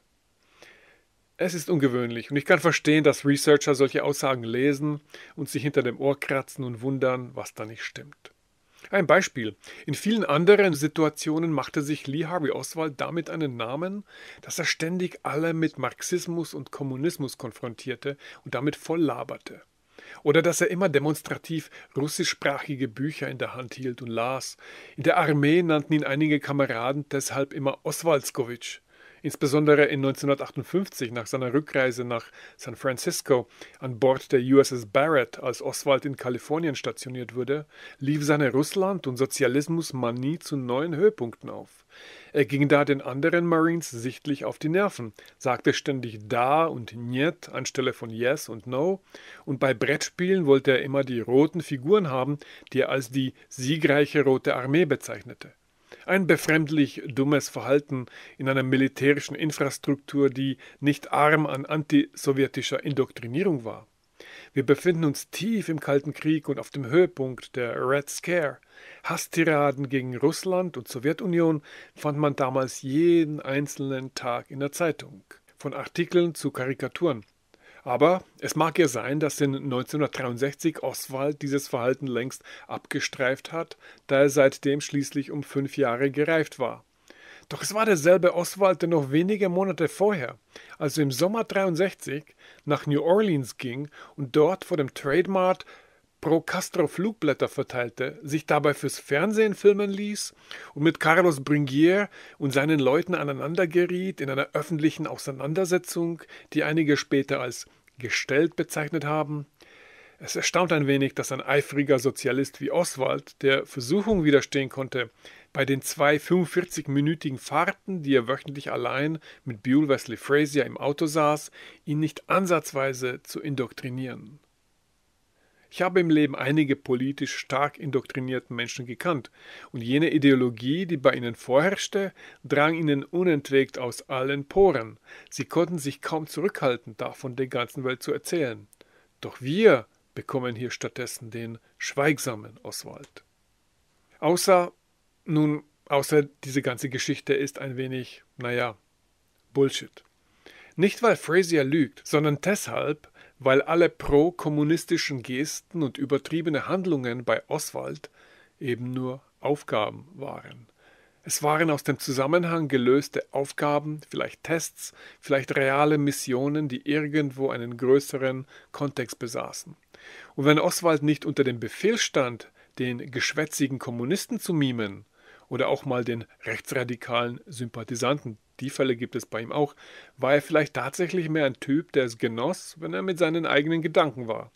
Es ist ungewöhnlich und ich kann verstehen, dass Researcher solche Aussagen lesen und sich hinter dem Ohr kratzen und wundern, was da nicht stimmt. Ein Beispiel. In vielen anderen Situationen machte sich Lee Harvey Oswald damit einen Namen, dass er ständig alle mit Marxismus und Kommunismus konfrontierte und damit voll laberte. Oder dass er immer demonstrativ russischsprachige Bücher in der Hand hielt und las. In der Armee nannten ihn einige Kameraden deshalb immer Oswaldskowitsch. Insbesondere in 1958 nach seiner Rückreise nach San Francisco an Bord der USS Barrett, als Oswald in Kalifornien stationiert wurde, lief seine Russland- und Sozialismusmanie zu neuen Höhepunkten auf. Er ging da den anderen Marines sichtlich auf die Nerven, sagte ständig da und niet anstelle von yes und no, und bei Brettspielen wollte er immer die roten Figuren haben, die er als die siegreiche Rote Armee bezeichnete. Ein befremdlich dummes Verhalten in einer militärischen Infrastruktur, die nicht arm an antisowjetischer Indoktrinierung war. Wir befinden uns tief im Kalten Krieg und auf dem Höhepunkt der Red Scare. Hasstiraden gegen Russland und Sowjetunion fand man damals jeden einzelnen Tag in der Zeitung, von Artikeln zu Karikaturen. Aber es mag ja sein, dass in 1963 Oswald dieses Verhalten längst abgestreift hat, da er seitdem schließlich um 5 Jahre gereift war. Doch es war derselbe Oswald, der noch wenige Monate vorher, also im Sommer 63, nach New Orleans ging und dort vor dem Trademark Pro Castro Flugblätter verteilte, sich dabei fürs Fernsehen filmen ließ und mit Carlos Bringuier und seinen Leuten aneinander geriet in einer öffentlichen Auseinandersetzung, die einige später als gestellt bezeichnet haben. Es erstaunt ein wenig, dass ein eifriger Sozialist wie Oswald, der Versuchung widerstehen konnte, bei den 2 45-minütigen Fahrten, die er wöchentlich allein mit Buell Wesley Frazier im Auto saß, ihn nicht ansatzweise zu indoktrinieren. Ich habe im Leben einige politisch stark indoktrinierten Menschen gekannt, und jene Ideologie, die bei ihnen vorherrschte, drang ihnen unentwegt aus allen Poren. Sie konnten sich kaum zurückhalten, davon der ganzen Welt zu erzählen. Doch wir bekommen hier stattdessen den schweigsamen Oswald. Außer diese ganze Geschichte ist ein wenig, naja, Bullshit. Nicht, weil Frazier lügt, sondern deshalb, weil alle pro-kommunistischen Gesten und übertriebene Handlungen bei Oswald eben nur Aufgaben waren. Es waren aus dem Zusammenhang gelöste Aufgaben, vielleicht Tests, vielleicht reale Missionen, die irgendwo einen größeren Kontext besaßen. Und wenn Oswald nicht unter dem Befehl stand, den geschwätzigen Kommunisten zu mimen oder auch mal den rechtsradikalen Sympathisanten, die Fälle gibt es bei ihm auch, war er vielleicht tatsächlich mehr ein Typ, der es genoss, wenn er mit seinen eigenen Gedanken war.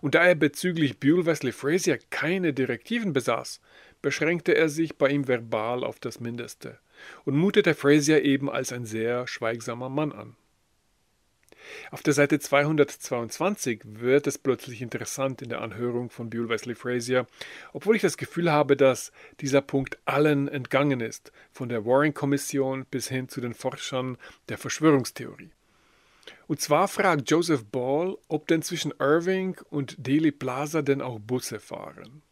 Und da er bezüglich Buell Wesley Frazier keine Direktiven besaß, beschränkte er sich bei ihm verbal auf das Mindeste und mutete Frazier eben als ein sehr schweigsamer Mann an. Auf der Seite 222 wird es plötzlich interessant in der Anhörung von Buell Wesley Frazier, obwohl ich das Gefühl habe, dass dieser Punkt allen entgangen ist, von der Warren Commission bis hin zu den Forschern der Verschwörungstheorie. Und zwar fragt Joseph Ball, ob denn zwischen Irving und Dealey Plaza denn auch Busse fahren.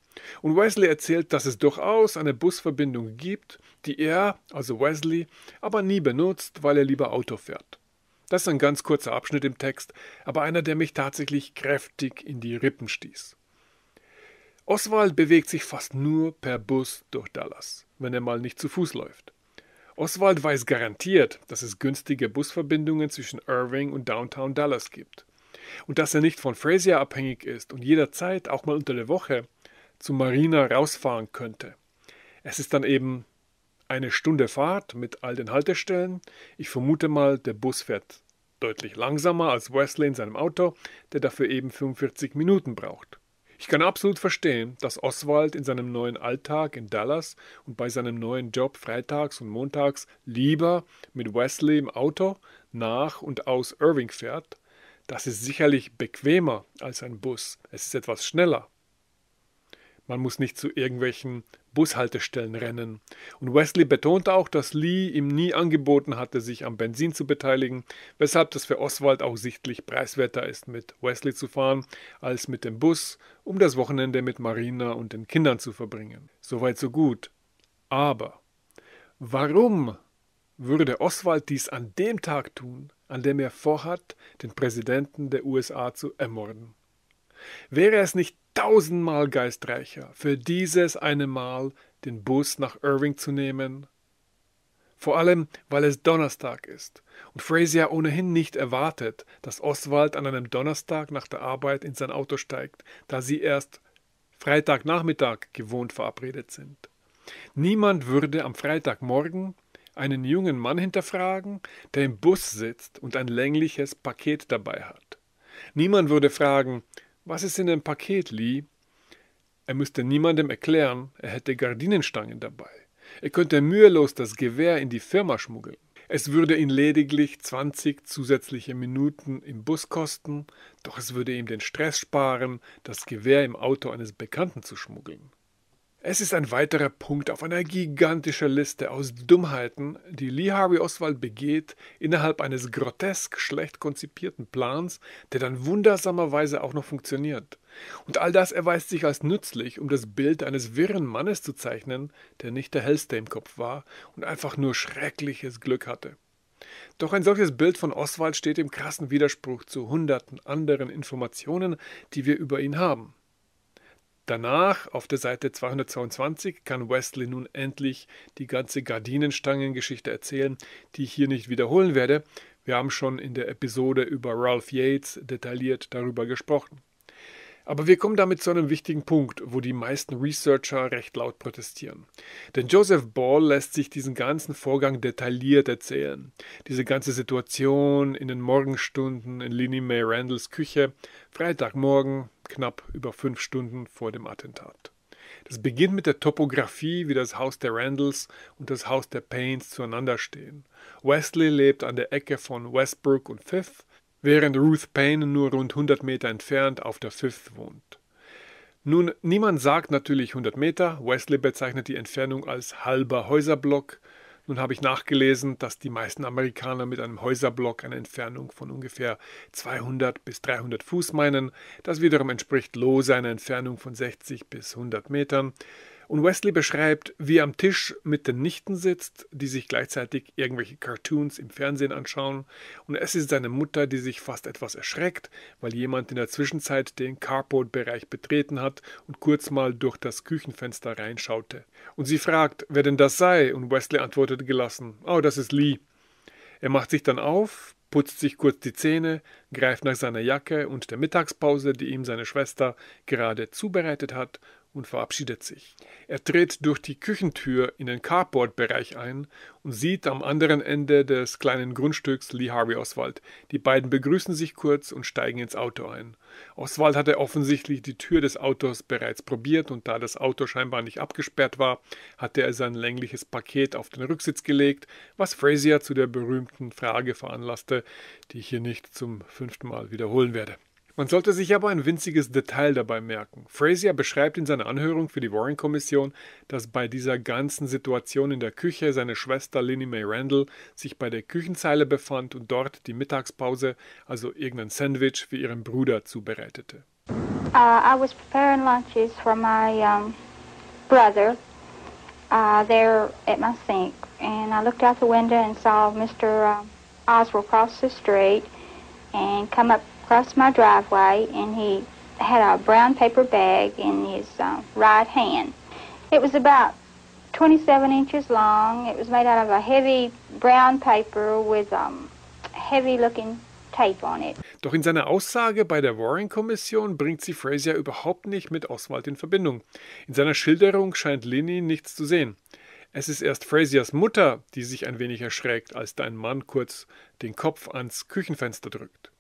Und Wesley erzählt, dass es durchaus eine Busverbindung gibt, die er, also Wesley, aber nie benutzt, weil er lieber Auto fährt. Das ist ein ganz kurzer Abschnitt im Text, aber einer, der mich tatsächlich kräftig in die Rippen stieß. Oswald bewegt sich fast nur per Bus durch Dallas, wenn er mal nicht zu Fuß läuft. Oswald weiß garantiert, dass es günstige Busverbindungen zwischen Irving und Downtown Dallas gibt. Und dass er nicht von Frazier abhängig ist und jederzeit, auch mal unter der Woche, zu Marina rausfahren könnte. Es ist dann eben eine Stunde Fahrt mit all den Haltestellen. Ich vermute mal, der Bus fährt deutlich langsamer als Wesley in seinem Auto, der dafür eben 45 Minuten braucht. Ich kann absolut verstehen, dass Oswald in seinem neuen Alltag in Dallas und bei seinem neuen Job freitags und montags lieber mit Wesley im Auto nach und aus Irving fährt. Das ist sicherlich bequemer als ein Bus. Es ist etwas schneller. Man muss nicht zu irgendwelchen Bushaltestellen rennen. Und Wesley betonte auch, dass Lee ihm nie angeboten hatte, sich am Benzin zu beteiligen, weshalb das für Oswald auch sichtlich preiswerter ist, mit Wesley zu fahren, als mit dem Bus, um das Wochenende mit Marina und den Kindern zu verbringen. Soweit so gut. Aber warum würde Oswald dies an dem Tag tun, an dem er vorhat, den Präsidenten der USA zu ermorden? Wäre es nicht tausendmal geistreicher, für dieses eine Mal den Bus nach Irving zu nehmen? Vor allem, weil es Donnerstag ist und Frazier ohnehin nicht erwartet, dass Oswald an einem Donnerstag nach der Arbeit in sein Auto steigt, da sie erst Freitagnachmittag gewohnt verabredet sind. Niemand würde am Freitagmorgen einen jungen Mann hinterfragen, der im Bus sitzt und ein längliches Paket dabei hat. Niemand würde fragen: Was ist in dem Paket, Lee? Er müsste niemandem erklären, er hätte Gardinenstangen dabei. Er könnte mühelos das Gewehr in die Firma schmuggeln. Es würde ihn lediglich 20 zusätzliche Minuten im Bus kosten, doch es würde ihm den Stress sparen, das Gewehr im Auto eines Bekannten zu schmuggeln. Es ist ein weiterer Punkt auf einer gigantischen Liste aus Dummheiten, die Lee Harvey Oswald begeht, innerhalb eines grotesk schlecht konzipierten Plans, der dann wundersamerweise auch noch funktioniert. Und all das erweist sich als nützlich, um das Bild eines wirren Mannes zu zeichnen, der nicht der hellste im Kopf war und einfach nur schreckliches Glück hatte. Doch ein solches Bild von Oswald steht im krassen Widerspruch zu hunderten anderen Informationen, die wir über ihn haben. Danach, auf der Seite 222, kann Wesley nun endlich die ganze Gardinenstangengeschichte erzählen, die ich hier nicht wiederholen werde. Wir haben schon in der Episode über Ralph Yates detailliert darüber gesprochen. Aber wir kommen damit zu einem wichtigen Punkt, wo die meisten Researcher recht laut protestieren. Denn Joseph Ball lässt sich diesen ganzen Vorgang detailliert erzählen. Diese ganze Situation in den Morgenstunden in Linnie Mae Randles Küche, Freitagmorgen, knapp über 5 Stunden vor dem Attentat. Das beginnt mit der Topografie, wie das Haus der Randles und das Haus der Paines zueinander stehen. Wesley lebt an der Ecke von Westbrook und Fifth, während Ruth Paine nur rund 100 Meter entfernt auf der Fifth wohnt. Nun, niemand sagt natürlich 100 Meter, Wesley bezeichnet die Entfernung als halber Häuserblock. Nun habe ich nachgelesen, dass die meisten Amerikaner mit einem Häuserblock eine Entfernung von ungefähr 200 bis 300 Fuß meinen. Das wiederum entspricht lose einer Entfernung von 60 bis 100 Metern. Und Wesley beschreibt, wie er am Tisch mit den Nichten sitzt, die sich gleichzeitig irgendwelche Cartoons im Fernsehen anschauen. Und es ist seine Mutter, die sich fast etwas erschreckt, weil jemand in der Zwischenzeit den Carport-Bereich betreten hat und kurz mal durch das Küchenfenster reinschaute. Und sie fragt, wer denn das sei, und Wesley antwortet gelassen, oh, das ist Lee. Er macht sich dann auf, putzt sich kurz die Zähne, greift nach seiner Jacke und der Mittagspause, die ihm seine Schwester gerade zubereitet hat, und verabschiedet sich. Er tritt durch die Küchentür in den Carport-Bereich ein und sieht am anderen Ende des kleinen Grundstücks Lee Harvey Oswald. Die beiden begrüßen sich kurz und steigen ins Auto ein. Oswald hatte offensichtlich die Tür des Autos bereits probiert und da das Auto scheinbar nicht abgesperrt war, hatte er sein längliches Paket auf den Rücksitz gelegt, was Frazier zu der berühmten Frage veranlasste, die ich hier nicht zum 5. Mal wiederholen werde. Man sollte sich aber ein winziges Detail dabei merken. Frazier beschreibt in seiner Anhörung für die Warren Commission, dass bei dieser ganzen Situation in der Küche seine Schwester Linnie Mae Randle sich bei der Küchenzeile befand und dort die Mittagspause, also irgendein Sandwich, für ihren Bruder zubereitete. I was preparing lunches for my brother there at my sink, and I looked out the window and saw Mr. Oswald cross the street and come up across my driveway, and he had a brown paper bag in his right hand. It was about 27 inches long. It was made out of a heavy brown paper with heavy-looking tape on it. Doch in seiner Aussage bei der Warren-Kommission bringt sie Frazier überhaupt nicht mit Oswald in Verbindung. In seiner Schilderung scheint Linnie nichts zu sehen. Es ist erst Fraziers Mutter, die sich ein wenig erschreckt, als da ein Mann kurz den Kopf ans Küchenfenster drückt.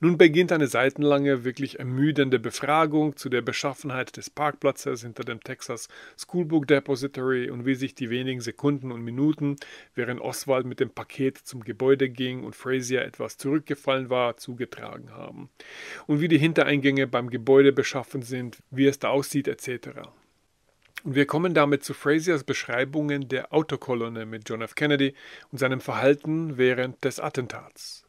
Nun beginnt eine seitenlange, wirklich ermüdende Befragung zu der Beschaffenheit des Parkplatzes hinter dem Texas Schoolbook Depository und wie sich die wenigen Sekunden und Minuten, während Oswald mit dem Paket zum Gebäude ging und Frazier etwas zurückgefallen war, zugetragen haben. Und wie die Hintereingänge beim Gebäude beschaffen sind, wie es da aussieht, etc. Und wir kommen damit zu Fraziers Beschreibungen der Autokolonne mit John F. Kennedy und seinem Verhalten während des Attentats.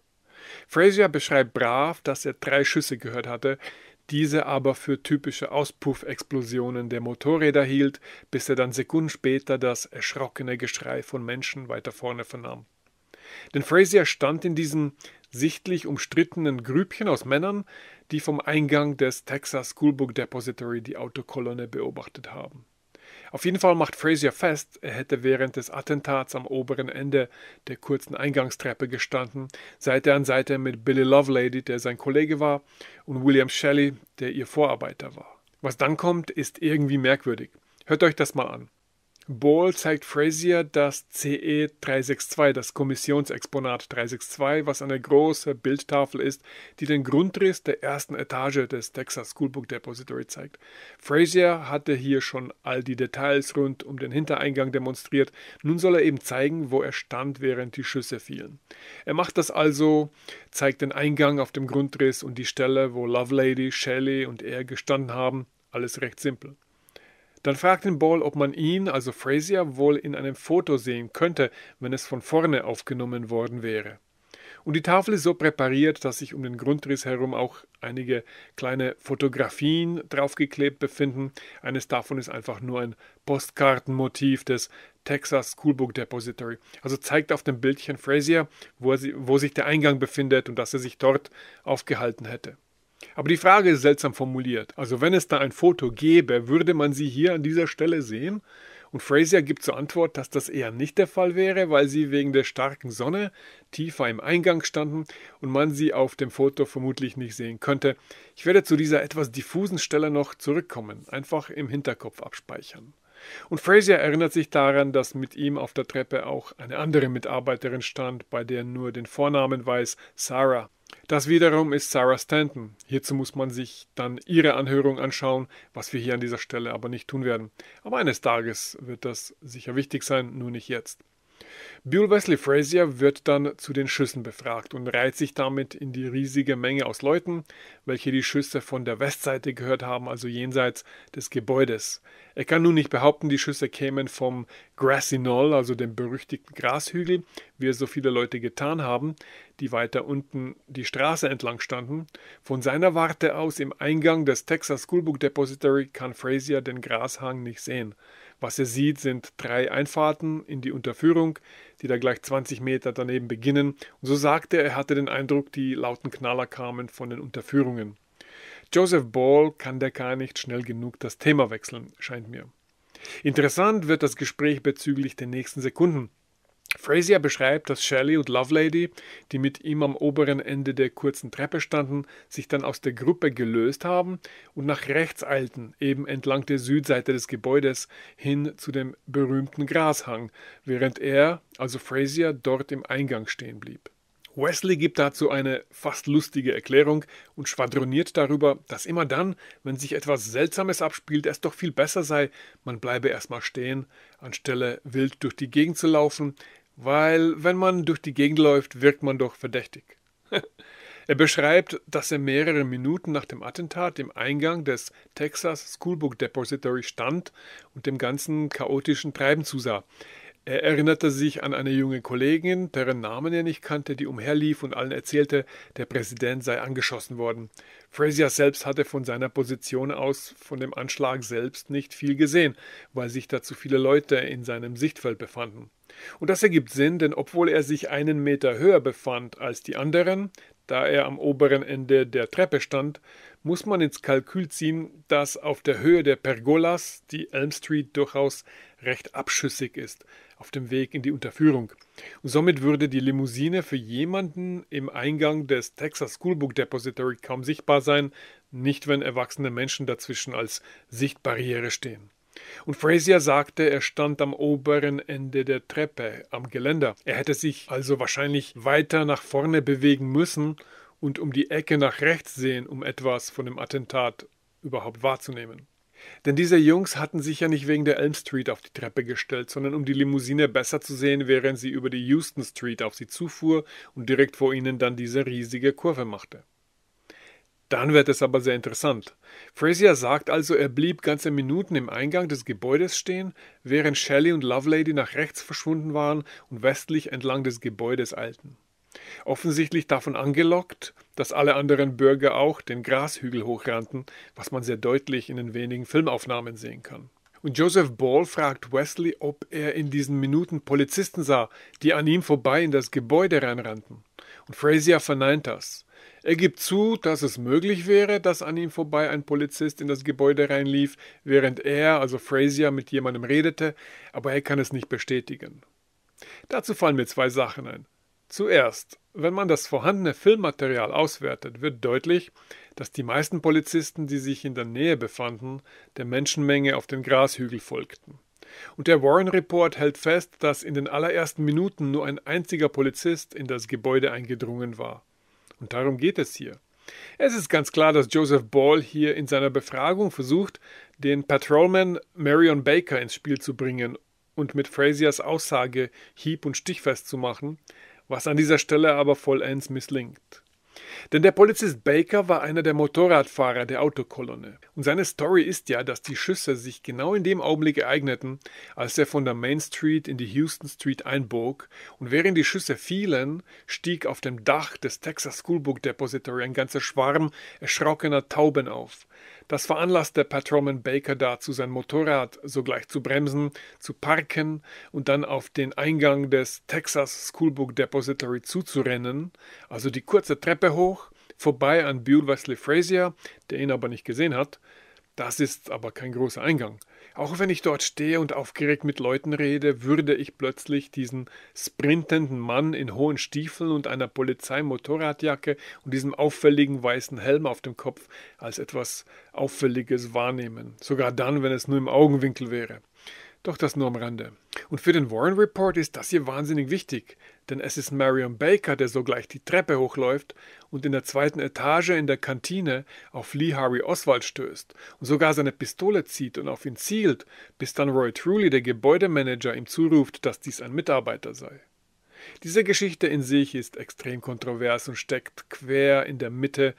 Frazier beschreibt brav, dass er 3 Schüsse gehört hatte, diese aber für typische Auspuffexplosionen der Motorräder hielt, bis er dann Sekunden später das erschrockene Geschrei von Menschen weiter vorne vernahm. Denn Frazier stand in diesem sichtlich umstrittenen Grübchen aus Männern, die vom Eingang des Texas Schoolbook Depository die Autokolonne beobachtet haben. Auf jeden Fall macht Frazier fest, er hätte während des Attentats am oberen Ende der kurzen Eingangstreppe gestanden, Seite an Seite mit Billy Lovelady, der sein Kollege war, und William Shelley, der ihr Vorarbeiter war. Was dann kommt, ist irgendwie merkwürdig. Hört euch das mal an. Ball zeigt Frazier das CE 362, das Kommissionsexponat 362, was eine große Bildtafel ist, die den Grundriss der ersten Etage des Texas Schoolbook Depository zeigt. Frazier hatte hier schon all die Details rund um den Hintereingang demonstriert. Nun soll er eben zeigen, wo er stand, während die Schüsse fielen. Er macht das also, zeigt den Eingang auf dem Grundriss und die Stelle, wo Lovelady, Shelley und er gestanden haben. Alles recht simpel. Dann fragt ihn Ball, ob man ihn, also Frazier, wohl in einem Foto sehen könnte, wenn es von vorne aufgenommen worden wäre. Und die Tafel ist so präpariert, dass sich um den Grundriss herum auch einige kleine Fotografien draufgeklebt befinden. Eines davon ist einfach nur ein Postkartenmotiv des Texas Schoolbook Depository. Also zeigt auf dem Bildchen Frazier, wo sich der Eingang befindet und dass er sich dort aufgehalten hätte. Aber die Frage ist seltsam formuliert. Also wenn es da ein Foto gäbe, würde man sie hier an dieser Stelle sehen? Und Frazier gibt zur Antwort, dass das eher nicht der Fall wäre, weil sie wegen der starken Sonne tiefer im Eingang standen und man sie auf dem Foto vermutlich nicht sehen könnte. Ich werde zu dieser etwas diffusen Stelle noch zurückkommen, einfach im Hinterkopf abspeichern. Und Frazier erinnert sich daran, dass mit ihm auf der Treppe auch eine andere Mitarbeiterin stand, bei der nur den Vornamen weiß, Sarah. Das wiederum ist Sarah Stanton. Hierzu muss man sich dann ihre Anhörung anschauen, was wir hier an dieser Stelle aber nicht tun werden. Aber eines Tages wird das sicher wichtig sein, nur nicht jetzt. Buell Wesley Frazier wird dann zu den Schüssen befragt und reiht sich damit in die riesige Menge aus Leuten, welche die Schüsse von der Westseite gehört haben, also jenseits des Gebäudes. Er kann nun nicht behaupten, die Schüsse kämen vom Grassy Knoll, also dem berüchtigten Grashügel, wie es so viele Leute getan haben, die weiter unten die Straße entlang standen. Von seiner Warte aus im Eingang des Texas Schoolbook Depository kann Frazier den Grashang nicht sehen. Was er sieht, sind drei Einfahrten in die Unterführung, die da gleich 20 Meter daneben beginnen. Und so sagte er, er hatte den Eindruck, die lauten Knaller kamen von den Unterführungen. Joseph Ball kann da gar nicht schnell genug das Thema wechseln, scheint mir. Interessant wird das Gespräch bezüglich der nächsten Sekunden. Frazier beschreibt, dass Shelley und Lovelady, die mit ihm am oberen Ende der kurzen Treppe standen, sich dann aus der Gruppe gelöst haben und nach rechts eilten, eben entlang der Südseite des Gebäudes hin zu dem berühmten Grashang, während er, also Frazier, dort im Eingang stehen blieb. Wesley gibt dazu eine fast lustige Erklärung und schwadroniert darüber, dass immer dann, wenn sich etwas Seltsames abspielt, es doch viel besser sei, man bleibe erstmal stehen, anstelle wild durch die Gegend zu laufen, weil, wenn man durch die Gegend läuft, wirkt man doch verdächtig. Er beschreibt, dass er mehrere Minuten nach dem Attentat im Eingang des Texas Schoolbook Depository stand und dem ganzen chaotischen Treiben zusah. Er erinnerte sich an eine junge Kollegin, deren Namen er nicht kannte, die umherlief und allen erzählte, der Präsident sei angeschossen worden. Frazier selbst hatte von seiner Position aus von dem Anschlag selbst nicht viel gesehen, weil sich dazu viele Leute in seinem Sichtfeld befanden. Und das ergibt Sinn, denn obwohl er sich einen Meter höher befand als die anderen, da er am oberen Ende der Treppe stand, muss man ins Kalkül ziehen, dass auf der Höhe der Pergolas die Elm Street durchaus recht abschüssig ist, auf dem Weg in die Unterführung. Und somit würde die Limousine für jemanden im Eingang des Texas Schoolbook Depository kaum sichtbar sein, nicht wenn erwachsene Menschen dazwischen als Sichtbarriere stehen. Und Frazier sagte, er stand am oberen Ende der Treppe, am Geländer. Er hätte sich also wahrscheinlich weiter nach vorne bewegen müssen und um die Ecke nach rechts sehen, um etwas von dem Attentat überhaupt wahrzunehmen. Denn diese Jungs hatten sich ja nicht wegen der Elm Street auf die Treppe gestellt, sondern um die Limousine besser zu sehen, während sie über die Houston Street auf sie zufuhr und direkt vor ihnen dann diese riesige Kurve machte. Dann wird es aber sehr interessant. Frazier sagt also, er blieb ganze Minuten im Eingang des Gebäudes stehen, während Shelley und Lovelady nach rechts verschwunden waren und westlich entlang des Gebäudes eilten. Offensichtlich davon angelockt, dass alle anderen Bürger auch den Grashügel hochrannten, was man sehr deutlich in den wenigen Filmaufnahmen sehen kann. Und Joseph Ball fragt Wesley, ob er in diesen Minuten Polizisten sah, die an ihm vorbei in das Gebäude reinrannten. Und Frazier verneint das. Er gibt zu, dass es möglich wäre, dass an ihm vorbei ein Polizist in das Gebäude reinlief, während er, also Frazier, mit jemandem redete, aber er kann es nicht bestätigen. Dazu fallen mir zwei Sachen ein. Zuerst, wenn man das vorhandene Filmmaterial auswertet, wird deutlich, dass die meisten Polizisten, die sich in der Nähe befanden, der Menschenmenge auf den Grashügel folgten. Und der Warren-Report hält fest, dass in den allerersten Minuten nur ein einziger Polizist in das Gebäude eingedrungen war. Und darum geht es hier. Es ist ganz klar, dass Joseph Ball hier in seiner Befragung versucht, den Patrolman Marrion Baker ins Spiel zu bringen und mit Fraziers Aussage hieb- und stichfest zu machen, was an dieser Stelle aber vollends misslingt. Denn der Polizist Baker war einer der Motorradfahrer der Autokolonne. Und seine Story ist ja, dass die Schüsse sich genau in dem Augenblick ereigneten, als er von der Main Street in die Houston Street einbog, und während die Schüsse fielen, stieg auf dem Dach des Texas Schoolbook Depository ein ganzer Schwarm erschrockener Tauben auf. Das veranlasste Patrolman Baker dazu, sein Motorrad sogleich zu bremsen, zu parken und dann auf den Eingang des Texas Schoolbook Depository zuzurennen, also die kurze Treppe hoch, vorbei an Buell Wesley Frazier, der ihn aber nicht gesehen hat. Das ist aber kein großer Eingang. Auch wenn ich dort stehe und aufgeregt mit Leuten rede, würde ich plötzlich diesen sprintenden Mann in hohen Stiefeln und einer Polizeimotorradjacke und diesem auffälligen weißen Helm auf dem Kopf als etwas Auffälliges wahrnehmen. Sogar dann, wenn es nur im Augenwinkel wäre. Doch das nur am Rande. Und für den Warren Report ist das hier wahnsinnig wichtig, denn es ist Marrion Baker, der sogleich die Treppe hochläuft und in der zweiten Etage in der Kantine auf Lee Harvey Oswald stößt und sogar seine Pistole zieht und auf ihn zielt, bis dann Roy Truly, der Gebäudemanager, ihm zuruft, dass dies ein Mitarbeiter sei. Diese Geschichte in sich ist extrem kontrovers und steckt quer in der Mitte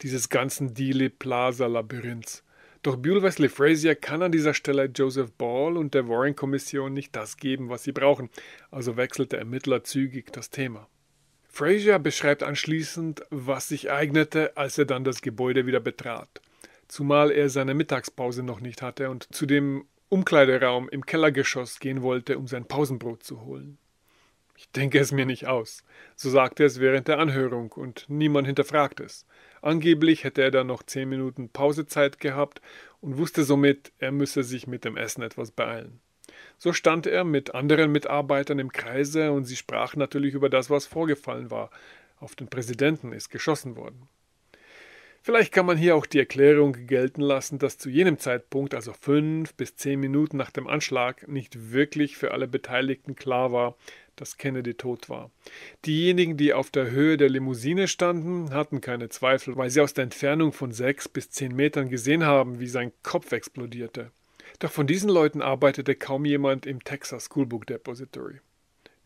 dieses ganzen Dealey Plaza Labyrinths. Doch Buell Wesley Frazier kann an dieser Stelle Joseph Ball und der Warren Commission nicht das geben, was sie brauchen, also wechselt der Ermittler zügig das Thema. Frazier beschreibt anschließend, was sich ereignete, als er dann das Gebäude wieder betrat, zumal er seine Mittagspause noch nicht hatte und zu dem Umkleideraum im Kellergeschoss gehen wollte, um sein Pausenbrot zu holen. »Ich denke es mir nicht aus«, so sagte er es während der Anhörung, und niemand hinterfragt es. Angeblich hätte er dann noch 10 Minuten Pausezeit gehabt und wusste somit, er müsse sich mit dem Essen etwas beeilen. So stand er mit anderen Mitarbeitern im Kreise und sie sprachen natürlich über das, was vorgefallen war. Auf den Präsidenten ist geschossen worden. Vielleicht kann man hier auch die Erklärung gelten lassen, dass zu jenem Zeitpunkt, also 5 bis 10 Minuten nach dem Anschlag, nicht wirklich für alle Beteiligten klar war, dass Kennedy tot war. Diejenigen, die auf der Höhe der Limousine standen, hatten keine Zweifel, weil sie aus der Entfernung von 6 bis 10 Metern gesehen haben, wie sein Kopf explodierte. Doch von diesen Leuten arbeitete kaum jemand im Texas Schoolbook Depository.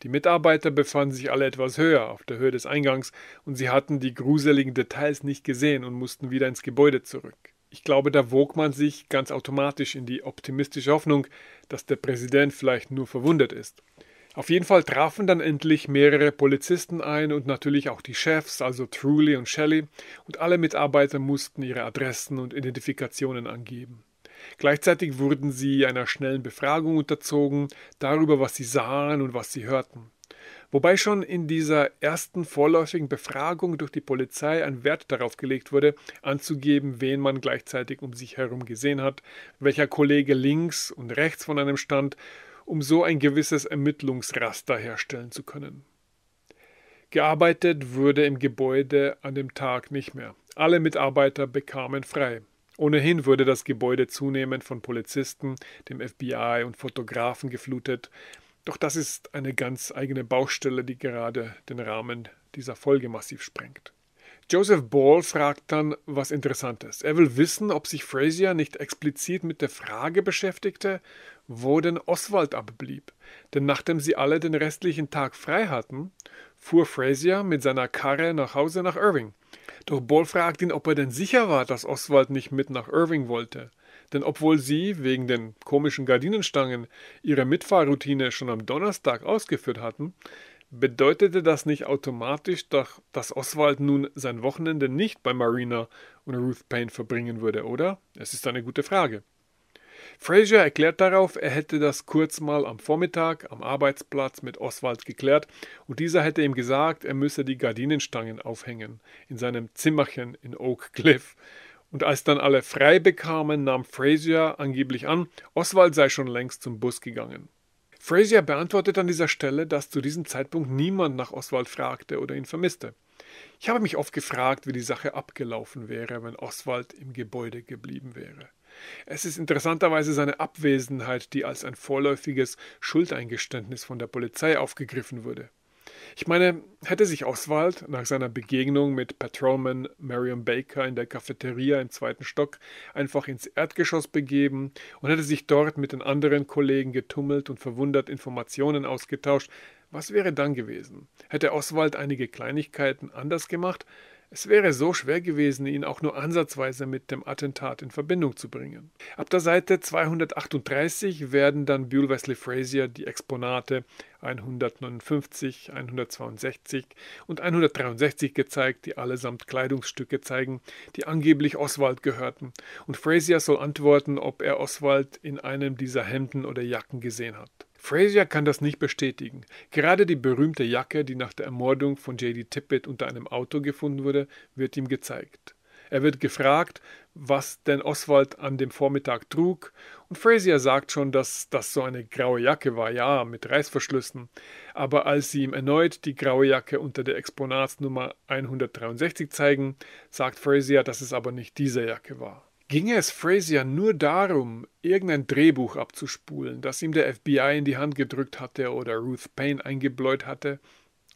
Die Mitarbeiter befanden sich alle etwas höher, auf der Höhe des Eingangs, und sie hatten die gruseligen Details nicht gesehen und mussten wieder ins Gebäude zurück. Ich glaube, da wog man sich ganz automatisch in die optimistische Hoffnung, dass der Präsident vielleicht nur verwundet ist. Auf jeden Fall trafen dann endlich mehrere Polizisten ein und natürlich auch die Chefs, also Truly und Shelley, und alle Mitarbeiter mussten ihre Adressen und Identifikationen angeben. Gleichzeitig wurden sie einer schnellen Befragung unterzogen, darüber, was sie sahen und was sie hörten. Wobei schon in dieser ersten vorläufigen Befragung durch die Polizei ein Wert darauf gelegt wurde, anzugeben, wen man gleichzeitig um sich herum gesehen hat, welcher Kollege links und rechts von einem stand, um so ein gewisses Ermittlungsraster herstellen zu können. Gearbeitet wurde im Gebäude an dem Tag nicht mehr. Alle Mitarbeiter bekamen frei. Ohnehin wurde das Gebäude zunehmend von Polizisten, dem FBI und Fotografen geflutet. Doch das ist eine ganz eigene Baustelle, die gerade den Rahmen dieser Folge massiv sprengt. Joseph Ball fragt dann was Interessantes. Er will wissen, ob sich Frazier nicht explizit mit der Frage beschäftigte, wo denn Oswald abblieb. Denn nachdem sie alle den restlichen Tag frei hatten, fuhr Frazier mit seiner Karre nach Hause nach Irving. Doch Ball fragt ihn, ob er denn sicher war, dass Oswald nicht mit nach Irving wollte. Denn obwohl sie, wegen den komischen Gardinenstangen, ihre Mitfahrroutine schon am Donnerstag ausgeführt hatten, bedeutete das nicht automatisch, dass Oswald nun sein Wochenende nicht bei Marina und Ruth Paine verbringen würde, oder? Es ist eine gute Frage. Frazier erklärt darauf, er hätte das kurz mal am Vormittag am Arbeitsplatz mit Oswald geklärt und dieser hätte ihm gesagt, er müsse die Gardinenstangen aufhängen in seinem Zimmerchen in Oak Cliff. Und als dann alle frei bekamen, nahm Frazier angeblich an, Oswald sei schon längst zum Bus gegangen. Frazier beantwortet an dieser Stelle, dass zu diesem Zeitpunkt niemand nach Oswald fragte oder ihn vermisste. Ich habe mich oft gefragt, wie die Sache abgelaufen wäre, wenn Oswald im Gebäude geblieben wäre. Es ist interessanterweise seine Abwesenheit, die als ein vorläufiges Schuldeingeständnis von der Polizei aufgegriffen wurde. Ich meine, hätte sich Oswald nach seiner Begegnung mit Patrolman Marrion Baker in der Cafeteria im 2. Stock einfach ins Erdgeschoss begeben und hätte sich dort mit den anderen Kollegen getummelt und verwundert Informationen ausgetauscht, was wäre dann gewesen? Hätte Oswald einige Kleinigkeiten anders gemacht? Es wäre so schwer gewesen, ihn auch nur ansatzweise mit dem Attentat in Verbindung zu bringen. Ab der Seite 238 werden dann Buell Wesley Frazier die Exponate 159, 162 und 163 gezeigt, die allesamt Kleidungsstücke zeigen, die angeblich Oswald gehörten, und Frazier soll antworten, ob er Oswald in einem dieser Hemden oder Jacken gesehen hat. Frazier kann das nicht bestätigen. Gerade die berühmte Jacke, die nach der Ermordung von J.D. Tippit unter einem Auto gefunden wurde, wird ihm gezeigt. Er wird gefragt, was denn Oswald an dem Vormittag trug, und Frazier sagt schon, dass das so eine graue Jacke war, ja, mit Reißverschlüssen. Aber als sie ihm erneut die graue Jacke unter der Exponatsnummer 163 zeigen, sagt Frazier, dass es aber nicht diese Jacke war. Ginge es Frazier nur darum, irgendein Drehbuch abzuspulen, das ihm der FBI in die Hand gedrückt hatte oder Ruth Paine eingebläut hatte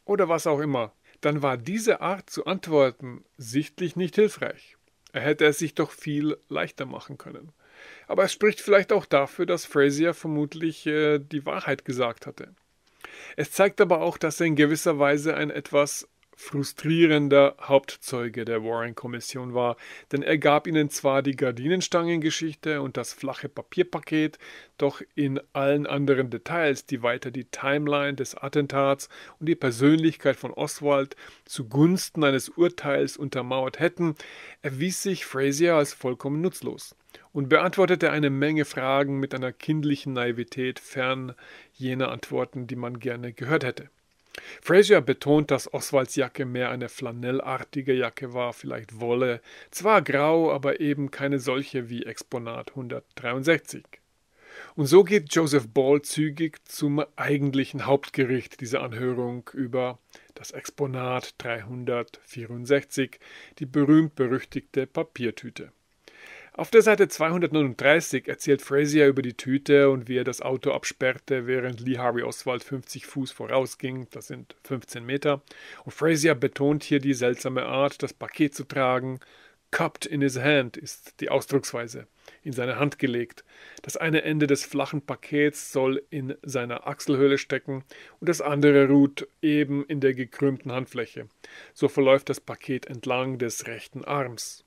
oder was auch immer, dann war diese Art zu antworten sichtlich nicht hilfreich. Er hätte es sich doch viel leichter machen können. Aber es spricht vielleicht auch dafür, dass Frazier vermutlich die Wahrheit gesagt hatte. Es zeigt aber auch, dass er in gewisser Weise ein etwas frustrierender Hauptzeuge der Warren-Kommission war, denn er gab ihnen zwar die Gardinenstangengeschichte und das flache Papierpaket, doch in allen anderen Details, die weiter die Timeline des Attentats und die Persönlichkeit von Oswald zugunsten eines Urteils untermauert hätten, erwies sich Frazier als vollkommen nutzlos und beantwortete eine Menge Fragen mit einer kindlichen Naivität fern jener Antworten, die man gerne gehört hätte. Frazier betont, dass Oswalds Jacke mehr eine flanellartige Jacke war, vielleicht Wolle, zwar grau, aber eben keine solche wie Exponat 163. Und so geht Joseph Ball zügig zum eigentlichen Hauptgericht dieser Anhörung über das Exponat 364, die berühmt-berüchtigte Papiertüte. Auf der Seite 239 erzählt Frazier über die Tüte und wie er das Auto absperrte, während Lee Harvey Oswald 50 Fuß vorausging, das sind 15 Meter, und Frazier betont hier die seltsame Art, das Paket zu tragen. Cupped in his hand ist die Ausdrucksweise, in seine Hand gelegt. Das eine Ende des flachen Pakets soll in seiner Achselhöhle stecken und das andere ruht eben in der gekrümmten Handfläche. So verläuft das Paket entlang des rechten Arms.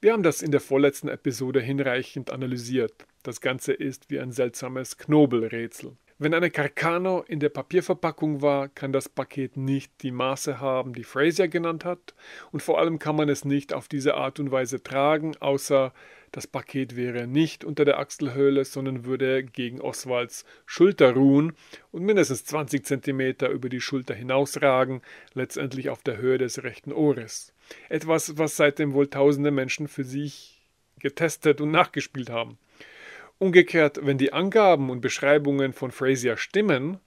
Wir haben das in der vorletzten Episode hinreichend analysiert. Das Ganze ist wie ein seltsames Knobelrätsel. Wenn eine Carcano in der Papierverpackung war, kann das Paket nicht die Maße haben, die Frazier genannt hat, und vor allem kann man es nicht auf diese Art und Weise tragen, außer das Paket wäre nicht unter der Achselhöhle, sondern würde gegen Oswalds Schulter ruhen und mindestens 20 cm über die Schulter hinausragen, letztendlich auf der Höhe des rechten Ohres. Etwas, was seitdem wohl tausende Menschen für sich getestet und nachgespielt haben. Umgekehrt, wenn die Angaben und Beschreibungen von Frazier stimmen,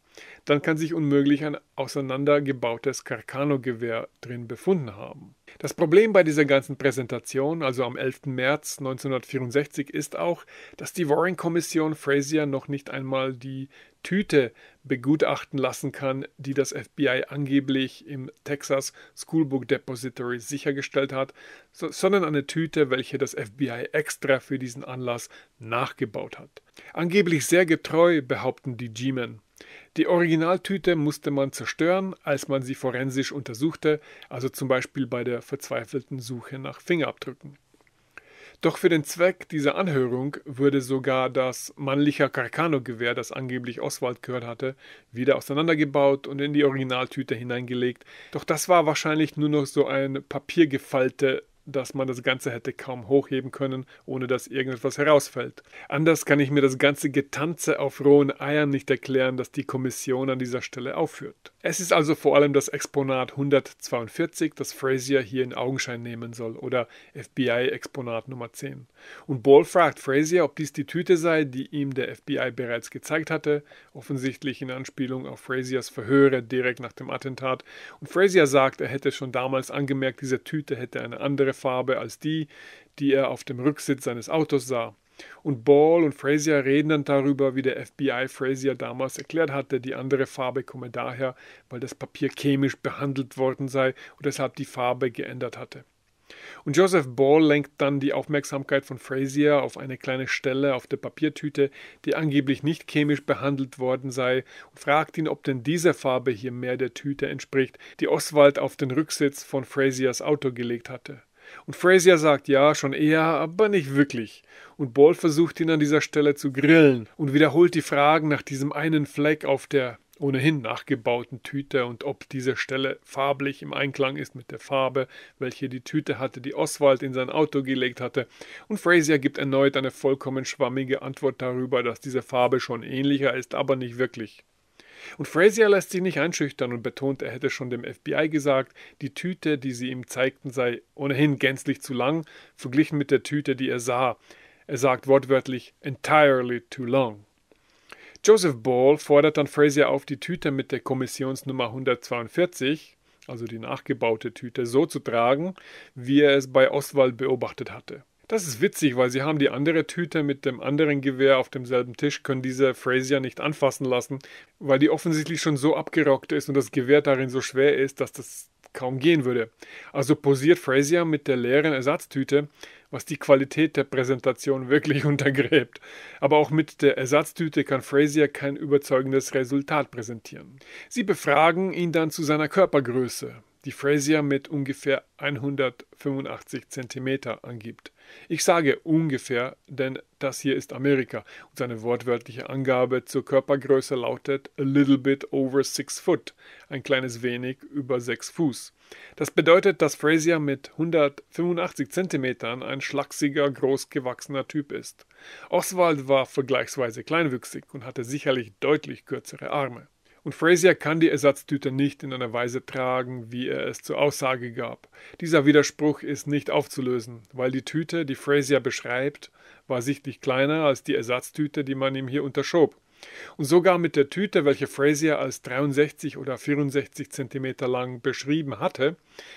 dann kann sich unmöglich ein auseinandergebautes Carcano-Gewehr drin befunden haben. Das Problem bei dieser ganzen Präsentation, also am 11. März 1964, ist auch, dass die Warren-Kommission Frazier noch nicht einmal die Tüte begutachten lassen kann, die das FBI angeblich im Texas Schoolbook Depository sichergestellt hat, sondern eine Tüte, welche das FBI extra für diesen Anlass nachgebaut hat. Angeblich sehr getreu, behaupten die G-Men. Die Originaltüte musste man zerstören, als man sie forensisch untersuchte, also zum Beispiel bei der verzweifelten Suche nach Fingerabdrücken. Doch für den Zweck dieser Anhörung würde sogar das mannliche Carcano-Gewehr, das angeblich Oswald gehört hatte, wieder auseinandergebaut und in die Originaltüte hineingelegt. Doch das war wahrscheinlich nur noch so ein Papiergefalte, dass man das Ganze hätte kaum hochheben können, ohne dass irgendetwas herausfällt. Anders kann ich mir das ganze Getanze auf rohen Eiern nicht erklären, das die Kommission an dieser Stelle aufführt. Es ist also vor allem das Exponat 142, das Frazier hier in Augenschein nehmen soll, oder FBI-Exponat Nummer 10. Und Ball fragt Frazier, ob dies die Tüte sei, die ihm der FBI bereits gezeigt hatte, offensichtlich in Anspielung auf Fraziers Verhöre direkt nach dem Attentat. Und Frazier sagt, er hätte schon damals angemerkt, diese Tüte hätte eine andere Farbe als die, die er auf dem Rücksitz seines Autos sah. Und Ball und Frazier reden dann darüber, wie der FBI Frazier damals erklärt hatte, die andere Farbe komme daher, weil das Papier chemisch behandelt worden sei und deshalb die Farbe geändert hatte. Und Joseph Ball lenkt dann die Aufmerksamkeit von Frazier auf eine kleine Stelle auf der Papiertüte, die angeblich nicht chemisch behandelt worden sei, und fragt ihn, ob denn diese Farbe hier mehr der Tüte entspricht, die Oswald auf den Rücksitz von Fraziers Auto gelegt hatte. Und Frazier sagt, ja, schon eher, aber nicht wirklich. Und Ball versucht ihn an dieser Stelle zu grillen und wiederholt die Fragen nach diesem einen Fleck auf der ohnehin nachgebauten Tüte und ob diese Stelle farblich im Einklang ist mit der Farbe, welche die Tüte hatte, die Oswald in sein Auto gelegt hatte. Und Frazier gibt erneut eine vollkommen schwammige Antwort darüber, dass diese Farbe schon ähnlicher ist, aber nicht wirklich. Und Frazier lässt sich nicht einschüchtern und betont, er hätte schon dem FBI gesagt, die Tüte, die sie ihm zeigten, sei ohnehin gänzlich zu lang, verglichen mit der Tüte, die er sah. Er sagt wortwörtlich, entirely too long. Joseph Ball fordert dann Frazier auf, die Tüte mit der Kommissionsnummer 142, also die nachgebaute Tüte, so zu tragen, wie er es bei Oswald beobachtet hatte. Das ist witzig, weil sie haben die andere Tüte mit dem anderen Gewehr auf demselben Tisch, können diese Frazier nicht anfassen lassen, weil die offensichtlich schon so abgerockt ist und das Gewehr darin so schwer ist, dass das kaum gehen würde. Also posiert Frazier mit der leeren Ersatztüte, was die Qualität der Präsentation wirklich untergräbt. Aber auch mit der Ersatztüte kann Frazier kein überzeugendes Resultat präsentieren. Sie befragen ihn dann zu seiner Körpergröße, die Frazier mit ungefähr 185 cm angibt. Ich sage ungefähr, denn das hier ist Amerika und seine wortwörtliche Angabe zur Körpergröße lautet a little bit over 6 foot, ein kleines wenig über 6 Fuß. Das bedeutet, dass Frazier mit 185 Zentimetern ein schlaksiger, großgewachsener Typ ist. Oswald war vergleichsweise kleinwüchsig und hatte sicherlich deutlich kürzere Arme. Und Frazier kann die Ersatztüte nicht in einer Weise tragen, wie er es zur Aussage gab. Dieser Widerspruch ist nicht aufzulösen, weil die Tüte, die Frazier beschreibt, war sichtlich kleiner als die Ersatztüte, die man ihm hier unterschob. Und sogar mit der Tüte, welche Frazier als 63 oder 64 cm lang beschrieben hatte,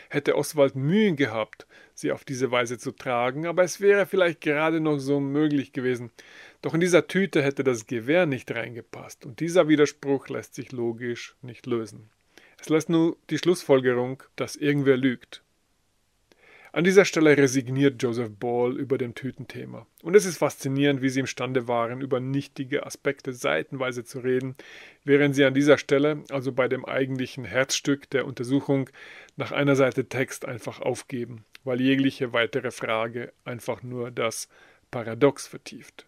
hätte Oswald Mühe gehabt, sie auf diese Weise zu tragen, aber es wäre vielleicht gerade noch so möglich gewesen. Doch in dieser Tüte hätte das Gewehr nicht reingepasst und dieser Widerspruch lässt sich logisch nicht lösen. Es lässt nur die Schlussfolgerung, dass irgendwer lügt. An dieser Stelle resigniert Joseph Ball über dem Tütenthema. Und es ist faszinierend, wie sie imstande waren, über nichtige Aspekte seitenweise zu reden, während sie an dieser Stelle, also bei dem eigentlichen Herzstück der Untersuchung, nach einer Seite Text einfach aufgeben, weil jegliche weitere Frage einfach nur das Paradox vertieft.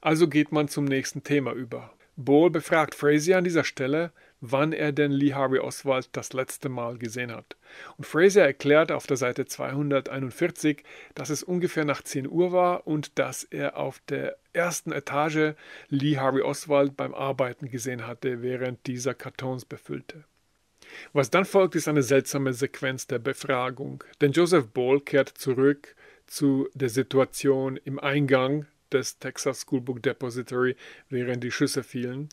Also geht man zum nächsten Thema über. Ball befragt Frazier an dieser Stelle, wann er denn Lee Harvey Oswald das letzte Mal gesehen hat. Und Frazier erklärt auf der Seite 241, dass es ungefähr nach 10 Uhr war und dass er auf der ersten Etage Lee Harvey Oswald beim Arbeiten gesehen hatte, während dieser Kartons befüllte. Was dann folgt, ist eine seltsame Sequenz der Befragung, denn Joseph Ball kehrt zurück zu der Situation im Eingang des Texas Schoolbook Depository, während die Schüsse fielen,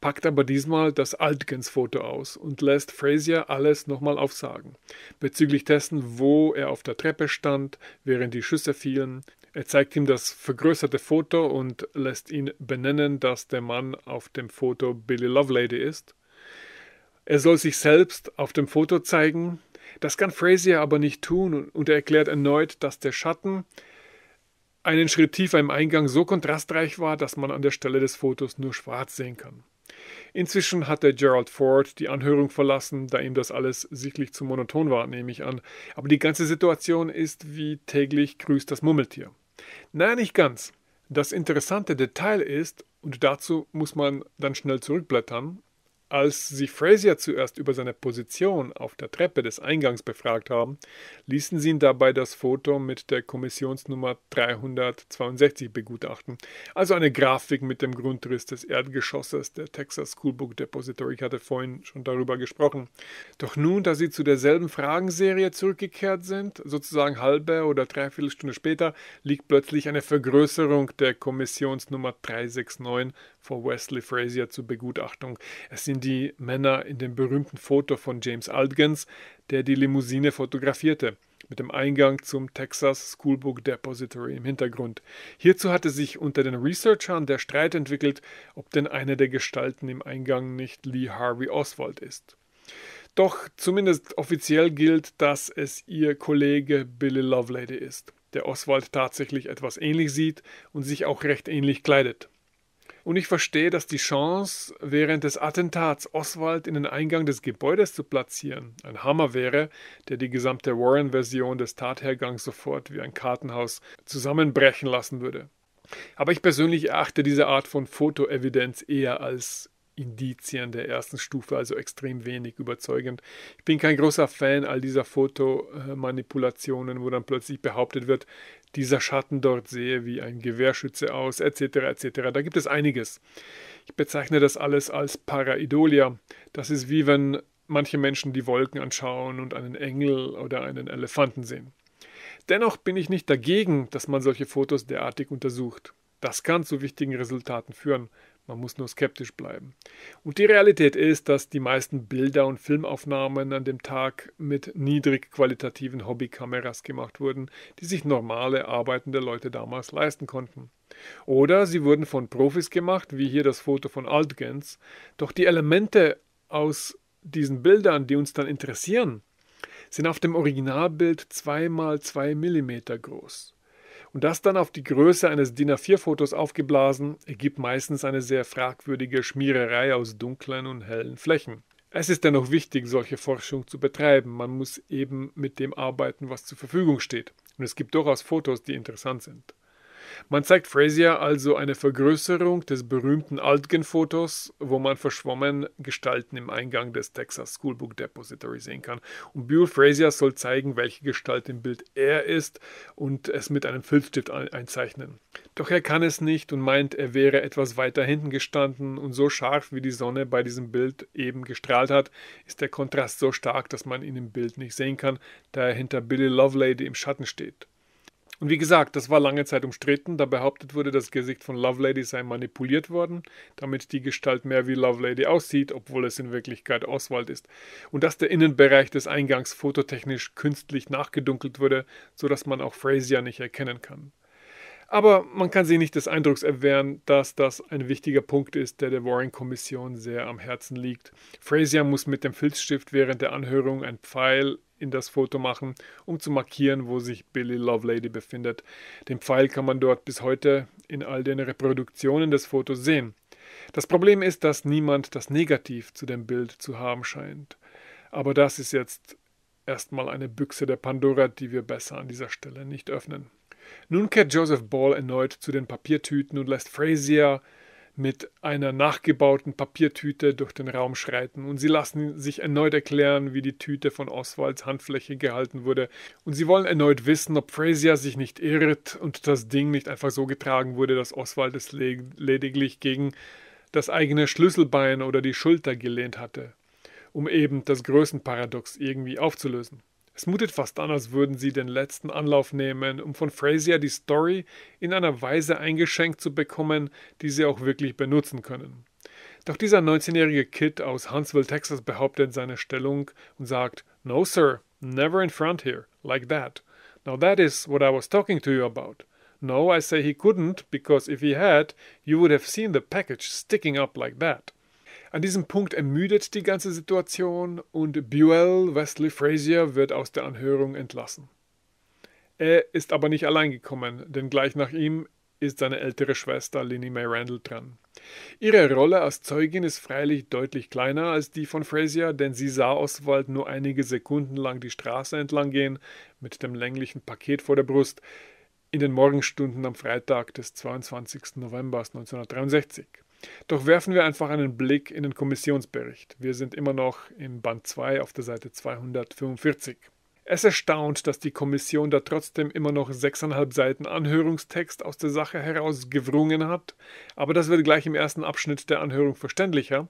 packt aber diesmal das Altgens-Foto aus und lässt Frazier alles nochmal aufsagen. Bezüglich dessen, wo er auf der Treppe stand, während die Schüsse fielen. Er zeigt ihm das vergrößerte Foto und lässt ihn benennen, dass der Mann auf dem Foto Billy Lovelady ist. Er soll sich selbst auf dem Foto zeigen. Das kann Frazier aber nicht tun und er erklärt erneut, dass der Schatten einen Schritt tiefer im Eingang so kontrastreich war, dass man an der Stelle des Fotos nur schwarz sehen kann. Inzwischen hatte Gerald Ford die Anhörung verlassen, da ihm das alles sichtlich zu monoton war, nehme ich an. Aber die ganze Situation ist wie täglich grüßt das Murmeltier. Nein, nicht ganz. Das interessante Detail ist, und dazu muss man dann schnell zurückblättern, als sie Frazier zuerst über seine Position auf der Treppe des Eingangs befragt haben, ließen sie ihn dabei das Foto mit der Kommissionsnummer 362 begutachten. Also eine Grafik mit dem Grundriss des Erdgeschosses der Texas Schoolbook Depository. Ich hatte vorhin schon darüber gesprochen. Doch nun, da sie zu derselben Fragenserie zurückgekehrt sind, sozusagen halbe oder dreiviertel Stunde später, liegt plötzlich eine Vergrößerung der Kommissionsnummer 369 vor Wesley Frazier zur Begutachtung. Es sind die Männer in dem berühmten Foto von James Altgens, der die Limousine fotografierte, mit dem Eingang zum Texas Schoolbook Depository im Hintergrund. Hierzu hatte sich unter den Researchern der Streit entwickelt, ob denn eine der Gestalten im Eingang nicht Lee Harvey Oswald ist. doch zumindest offiziell gilt, dass es ihr Kollege Billy Lovelady ist, der Oswald tatsächlich etwas ähnlich sieht und sich auch recht ähnlich kleidet. Und ich verstehe, dass die Chance, während des Attentats Oswald in den Eingang des Gebäudes zu platzieren, ein Hammer wäre, der die gesamte Warren-Version des Tathergangs sofort wie ein Kartenhaus zusammenbrechen lassen würde. Aber ich persönlich erachte diese Art von Fotoevidenz eher als Indizien der ersten Stufe, also extrem wenig überzeugend. Ich bin kein großer Fan all dieser Fotomanipulationen, wo dann plötzlich behauptet wird, dieser Schatten dort sehe wie ein Gewehrschütze aus, etc., etc. Da gibt es einiges. Ich bezeichne das alles als Paraidolia. Das ist wie wenn manche Menschen die Wolken anschauen und einen Engel oder einen Elefanten sehen. Dennoch bin ich nicht dagegen, dass man solche Fotos derartig untersucht. Das kann zu wichtigen Resultaten führen. Man muss nur skeptisch bleiben. Und die Realität ist, dass die meisten Bilder und Filmaufnahmen an dem Tag mit niedrig qualitativen Hobbykameras gemacht wurden, die sich normale, arbeitende Leute damals leisten konnten. Oder sie wurden von Profis gemacht, wie hier das Foto von Altgens. Doch die Elemente aus diesen Bildern, die uns dann interessieren, sind auf dem Originalbild 2 × 2 mm groß. Und das dann auf die Größe eines DIN A4-Fotos aufgeblasen, ergibt meistens eine sehr fragwürdige Schmiererei aus dunklen und hellen Flächen. Es ist dennoch wichtig, solche Forschung zu betreiben. Man muss eben mit dem arbeiten, was zur Verfügung steht. Und es gibt durchaus Fotos, die interessant sind. Man zeigt Frazier also eine Vergrößerung des berühmten Altgen-Fotos, wo man verschwommen Gestalten im Eingang des Texas Schoolbook Depository sehen kann. Und Buell Frazier soll zeigen, welche Gestalt im Bild er ist und es mit einem Filzstift einzeichnen. Doch er kann es nicht und meint, er wäre etwas weiter hinten gestanden, und so scharf wie die Sonne bei diesem Bild eben gestrahlt hat, ist der Kontrast so stark, dass man ihn im Bild nicht sehen kann, da er hinter Billy Lovelady im Schatten steht. Und wie gesagt, das war lange Zeit umstritten, da behauptet wurde, das Gesicht von Lovelady sei manipuliert worden, damit die Gestalt mehr wie Lovelady aussieht, obwohl es in Wirklichkeit Oswald ist. Und dass der Innenbereich des Eingangs fototechnisch künstlich nachgedunkelt wurde, sodass man auch Frazier nicht erkennen kann. Aber man kann sich nicht des Eindrucks erwehren, dass das ein wichtiger Punkt ist, der der Warren-Kommission sehr am Herzen liegt. Frazier muss mit dem Filzstift während der Anhörung einen Pfeil in das Foto machen, um zu markieren, wo sich Billy Lovelady befindet. Den Pfeil kann man dort bis heute in all den Reproduktionen des Fotos sehen. Das Problem ist, dass niemand das Negativ zu dem Bild zu haben scheint. Aber das ist jetzt erstmal eine Büchse der Pandora, die wir besser an dieser Stelle nicht öffnen. Nun kehrt Joseph Ball erneut zu den Papiertüten und lässt Frazier mit einer nachgebauten Papiertüte durch den Raum schreiten, und sie lassen sich erneut erklären, wie die Tüte von Oswalds Handfläche gehalten wurde, und sie wollen erneut wissen, ob Frazier sich nicht irrt und das Ding nicht einfach so getragen wurde, dass Oswald es lediglich gegen das eigene Schlüsselbein oder die Schulter gelehnt hatte, um eben das Größenparadox irgendwie aufzulösen. Es mutet fast an, als würden sie den letzten Anlauf nehmen, um von Frazier die Story in einer Weise eingeschenkt zu bekommen, die sie auch wirklich benutzen können. Doch dieser 19-jährige Kid aus Huntsville, Texas, behauptet seine Stellung und sagt: "No, sir, never in front here, like that. Now that is what I was talking to you about. No, I say he couldn't, because if he had, you would have seen the package sticking up like that." An diesem Punkt ermüdet die ganze Situation, und Buell Wesley Frazier wird aus der Anhörung entlassen. Er ist aber nicht allein gekommen, denn gleich nach ihm ist seine ältere Schwester Linnie Mae Randle dran. Ihre Rolle als Zeugin ist freilich deutlich kleiner als die von Frazier, denn sie sah Oswald nur einige Sekunden lang die Straße entlang gehen, mit dem länglichen Paket vor der Brust, in den Morgenstunden am Freitag des 22. November 1963. Doch werfen wir einfach einen Blick in den Kommissionsbericht. Wir sind immer noch im Band 2 auf der Seite 245. Es erstaunt, dass die Kommission da trotzdem immer noch 6,5 Seiten Anhörungstext aus der Sache heraus gewrungen hat, aber das wird gleich im ersten Abschnitt der Anhörung verständlicher,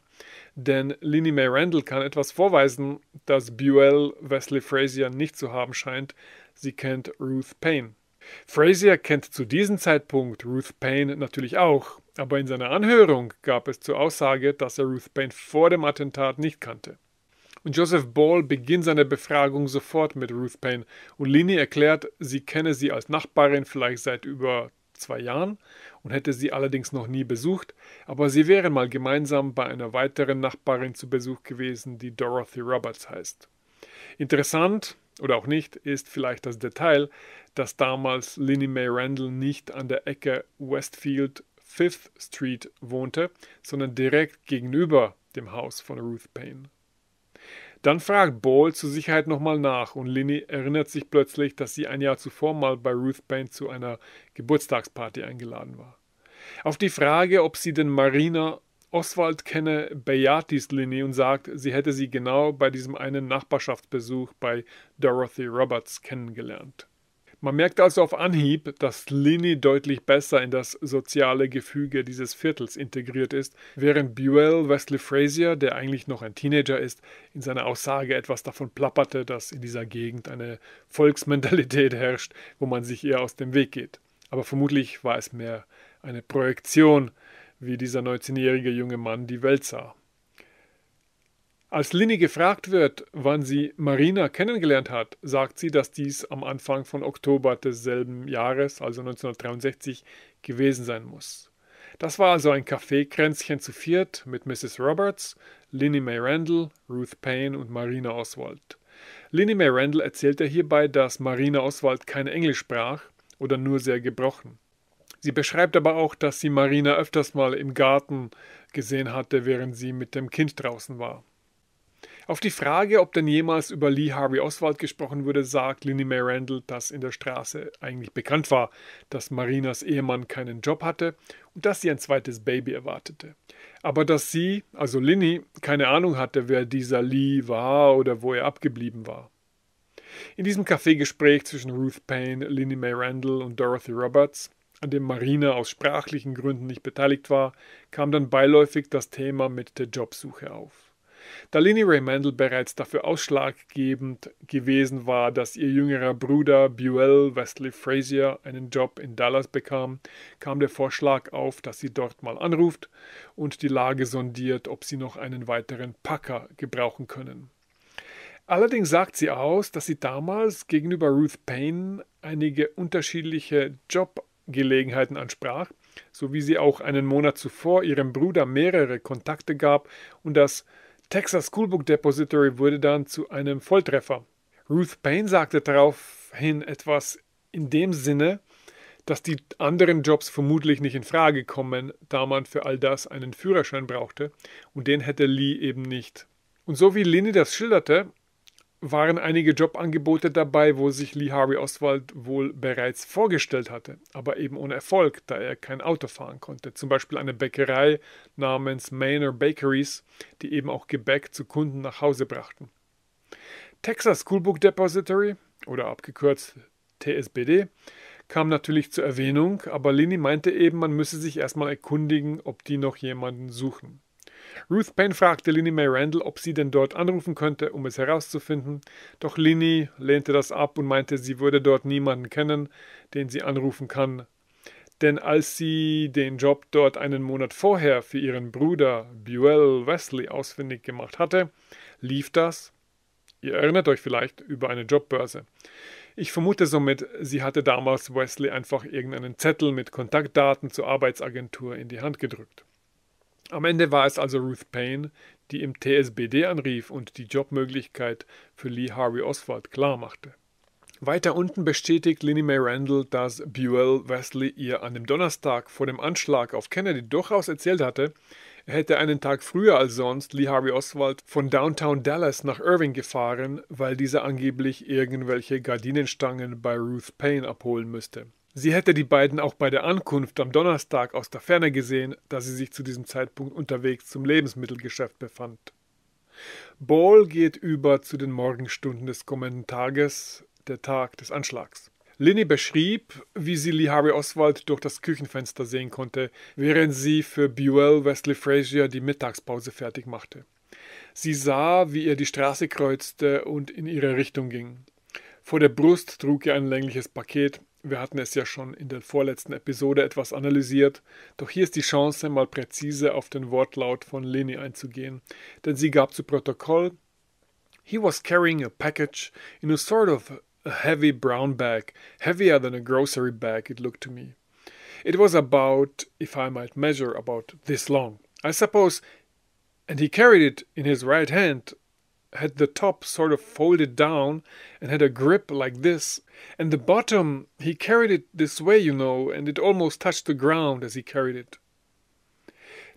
denn Linnie Mae Randle kann etwas vorweisen, das Buell Wesley Frazier nicht zu haben scheint. Sie kennt Ruth Paine. Frazier kennt zu diesem Zeitpunkt Ruth Paine natürlich auch, aber in seiner Anhörung gab es zur Aussage, dass er Ruth Paine vor dem Attentat nicht kannte. Und Joseph Ball beginnt seine Befragung sofort mit Ruth Paine, und Linnie erklärt, sie kenne sie als Nachbarin vielleicht seit über 2 Jahren und hätte sie allerdings noch nie besucht, aber sie wären mal gemeinsam bei einer weiteren Nachbarin zu Besuch gewesen, die Dorothy Roberts heißt. Interessant, oder auch nicht, ist vielleicht das Detail, dass damals Linnie Mae Randle nicht an der Ecke Westfield Fifth Street wohnte, sondern direkt gegenüber dem Haus von Ruth Paine. Dann fragt Ball zur Sicherheit nochmal nach und Linnie erinnert sich plötzlich, dass sie ein Jahr zuvor mal bei Ruth Paine zu einer Geburtstagsparty eingeladen war. Auf die Frage, ob sie denn Marina Oswald kenne, bejaht dies Linnie und sagt, sie hätte sie genau bei diesem einen Nachbarschaftsbesuch bei Dorothy Roberts kennengelernt. Man merkt also auf Anhieb, dass Linnie deutlich besser in das soziale Gefüge dieses Viertels integriert ist, während Buell Wesley Frazier, der eigentlich noch ein Teenager ist, in seiner Aussage etwas davon plapperte, dass in dieser Gegend eine Volksmentalität herrscht, wo man sich eher aus dem Weg geht. Aber vermutlich war es mehr eine Projektion, wie dieser 19-jährige junge Mann die Welt sah. Als Linnie gefragt wird, wann sie Marina kennengelernt hat, sagt sie, dass dies am Anfang von Oktober desselben Jahres, also 1963, gewesen sein muss. Das war also ein Kaffeekränzchen zu viert mit Mrs. Roberts, Linnie Mae Randle, Ruth Paine und Marina Oswald. Linnie Mae Randle erzählte hierbei, dass Marina Oswald kein Englisch sprach oder nur sehr gebrochen. Sie beschreibt aber auch, dass sie Marina öfters mal im Garten gesehen hatte, während sie mit dem Kind draußen war. Auf die Frage, ob denn jemals über Lee Harvey Oswald gesprochen würde, sagt Linnie Mae Randle, dass in der Straße eigentlich bekannt war, dass Marinas Ehemann keinen Job hatte und dass sie ein zweites Baby erwartete. Aber dass sie, also Linnie, keine Ahnung hatte, wer dieser Lee war oder wo er abgeblieben war. In diesem Kaffeegespräch zwischen Ruth Paine, Linnie Mae Randle und Dorothy Roberts, an dem Marina aus sprachlichen Gründen nicht beteiligt war, kam dann beiläufig das Thema mit der Jobsuche auf. Da Linnie Mae Randle bereits dafür ausschlaggebend gewesen war, dass ihr jüngerer Bruder Buell Wesley Frazier einen Job in Dallas bekam, kam der Vorschlag auf, dass sie dort mal anruft und die Lage sondiert, ob sie noch einen weiteren Packer gebrauchen können. Allerdings sagt sie aus, dass sie damals gegenüber Ruth Paine einige unterschiedliche Jobgelegenheiten ansprach, so wie sie auch einen Monat zuvor ihrem Bruder mehrere Kontakte gab und das Texas Schoolbook Depository wurde dann zu einem Volltreffer. Ruth Paine sagte daraufhin etwas in dem Sinne, dass die anderen Jobs vermutlich nicht in Frage kommen, da man für all das einen Führerschein brauchte und den hätte Lee eben nicht. Und so wie Linnie das schilderte, waren einige Jobangebote dabei, wo sich Lee Harvey Oswald wohl bereits vorgestellt hatte, aber eben ohne Erfolg, da er kein Auto fahren konnte. Zum Beispiel eine Bäckerei namens Marrion Bakeries, die eben auch Gebäck zu Kunden nach Hause brachten. Texas Schoolbook Depository, oder abgekürzt TSBD, kam natürlich zur Erwähnung, aber Linnie meinte eben, man müsse sich erstmal erkundigen, ob die noch jemanden suchen. Ruth Paine fragte Linnie Mae Randle, ob sie denn dort anrufen könnte, um es herauszufinden, doch Linnie lehnte das ab und meinte, sie würde dort niemanden kennen, den sie anrufen kann. Denn als sie den Job dort einen Monat vorher für ihren Bruder Buell Wesley ausfindig gemacht hatte, lief das, ihr erinnert euch vielleicht, über eine Jobbörse. Ich vermute somit, sie hatte damals Wesley einfach irgendeinen Zettel mit Kontaktdaten zur Arbeitsagentur in die Hand gedrückt. Am Ende war es also Ruth Paine, die im TSBD anrief und die Jobmöglichkeit für Lee Harvey Oswald klarmachte. Weiter unten bestätigt Linnie Mae Randle, dass Buell Wesley ihr an dem Donnerstag vor dem Anschlag auf Kennedy durchaus erzählt hatte, er hätte einen Tag früher als sonst Lee Harvey Oswald von Downtown Dallas nach Irving gefahren, weil dieser angeblich irgendwelche Gardinenstangen bei Ruth Paine abholen müsste. Sie hätte die beiden auch bei der Ankunft am Donnerstag aus der Ferne gesehen, da sie sich zu diesem Zeitpunkt unterwegs zum Lebensmittelgeschäft befand. Ball geht über zu den Morgenstunden des kommenden Tages, der Tag des Anschlags. Linnie beschrieb, wie sie Lee Harvey Oswald durch das Küchenfenster sehen konnte, während sie für Buell Wesley Frazier die Mittagspause fertig machte. Sie sah, wie er die Straße kreuzte und in ihre Richtung ging. Vor der Brust trug er ein längliches Paket. Wir hatten es ja schon in der vorletzten Episode etwas analysiert, doch hier ist die Chance, mal präzise auf den Wortlaut von Linnie einzugehen, denn sie gab zu Protokoll: He was carrying a package in a sort of a heavy brown bag, heavier than a grocery bag, it looked to me. It was about, if I might measure, about this long, I suppose, and he carried it in his right hand, had the top sort of folded down, and had a grip like this, and the bottom, he carried it this way, you know, and it almost touched the ground as he carried it.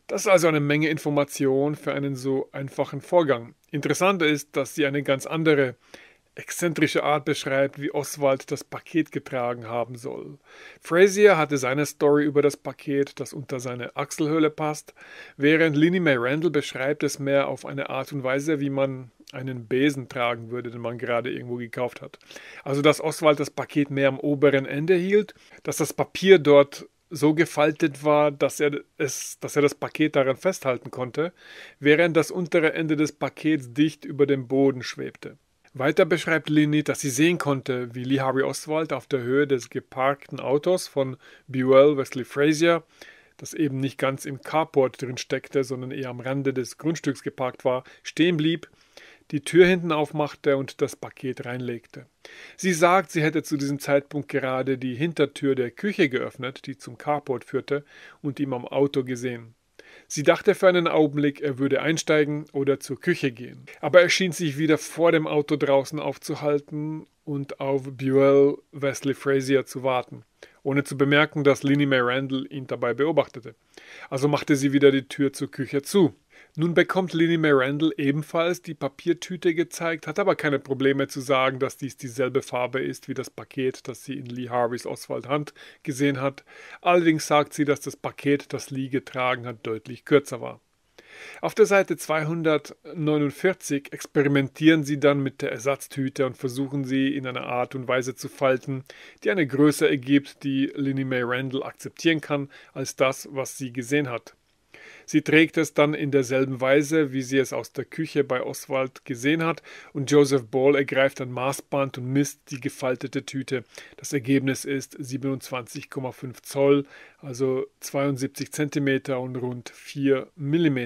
Das ist also eine Menge Information für einen so einfachen Vorgang. Interessanter ist, dass sie eine ganz andere, exzentrische Art beschreibt, wie Oswald das Paket getragen haben soll. Frazier hatte seine Story über das Paket, das unter seine Achselhöhle passt, während Linnie Mae Randle beschreibt es mehr auf eine Art und Weise, wie man einen Besen tragen würde, den man gerade irgendwo gekauft hat. Also, dass Oswald das Paket mehr am oberen Ende hielt, dass das Papier dort so gefaltet war, dass er das Paket daran festhalten konnte, während das untere Ende des Pakets dicht über dem Boden schwebte. Weiter beschreibt Linnie, dass sie sehen konnte, wie Lee Harvey Oswald auf der Höhe des geparkten Autos von Buell Wesley Frazier, das eben nicht ganz im Carport drin steckte, sondern eher am Rande des Grundstücks geparkt war, stehen blieb, die Tür hinten aufmachte und das Paket reinlegte. Sie sagt, sie hätte zu diesem Zeitpunkt gerade die Hintertür der Küche geöffnet, die zum Carport führte, und ihn am Auto gesehen. Sie dachte für einen Augenblick, er würde einsteigen oder zur Küche gehen. Aber er schien sich wieder vor dem Auto draußen aufzuhalten und auf Buell Wesley Frazier zu warten, ohne zu bemerken, dass Linnie Mae Randle ihn dabei beobachtete. Also machte sie wieder die Tür zur Küche zu. Nun bekommt Linnie Mae Randle ebenfalls die Papiertüte gezeigt, hat aber keine Probleme zu sagen, dass dies dieselbe Farbe ist wie das Paket, das sie in Lee Harveys Oswald Hand gesehen hat. Allerdings sagt sie, dass das Paket, das Lee getragen hat, deutlich kürzer war. Auf der Seite 249 experimentieren sie dann mit der Ersatztüte und versuchen sie in einer Art und Weise zu falten, die eine Größe ergibt, die Linnie Mae Randle akzeptieren kann, als das, was sie gesehen hat. Sie trägt es dann in derselben Weise, wie sie es aus der Küche bei Oswald gesehen hat, und Joseph Ball ergreift ein Maßband und misst die gefaltete Tüte. Das Ergebnis ist 27,5 Zoll, also 72 cm und rund 4 mm.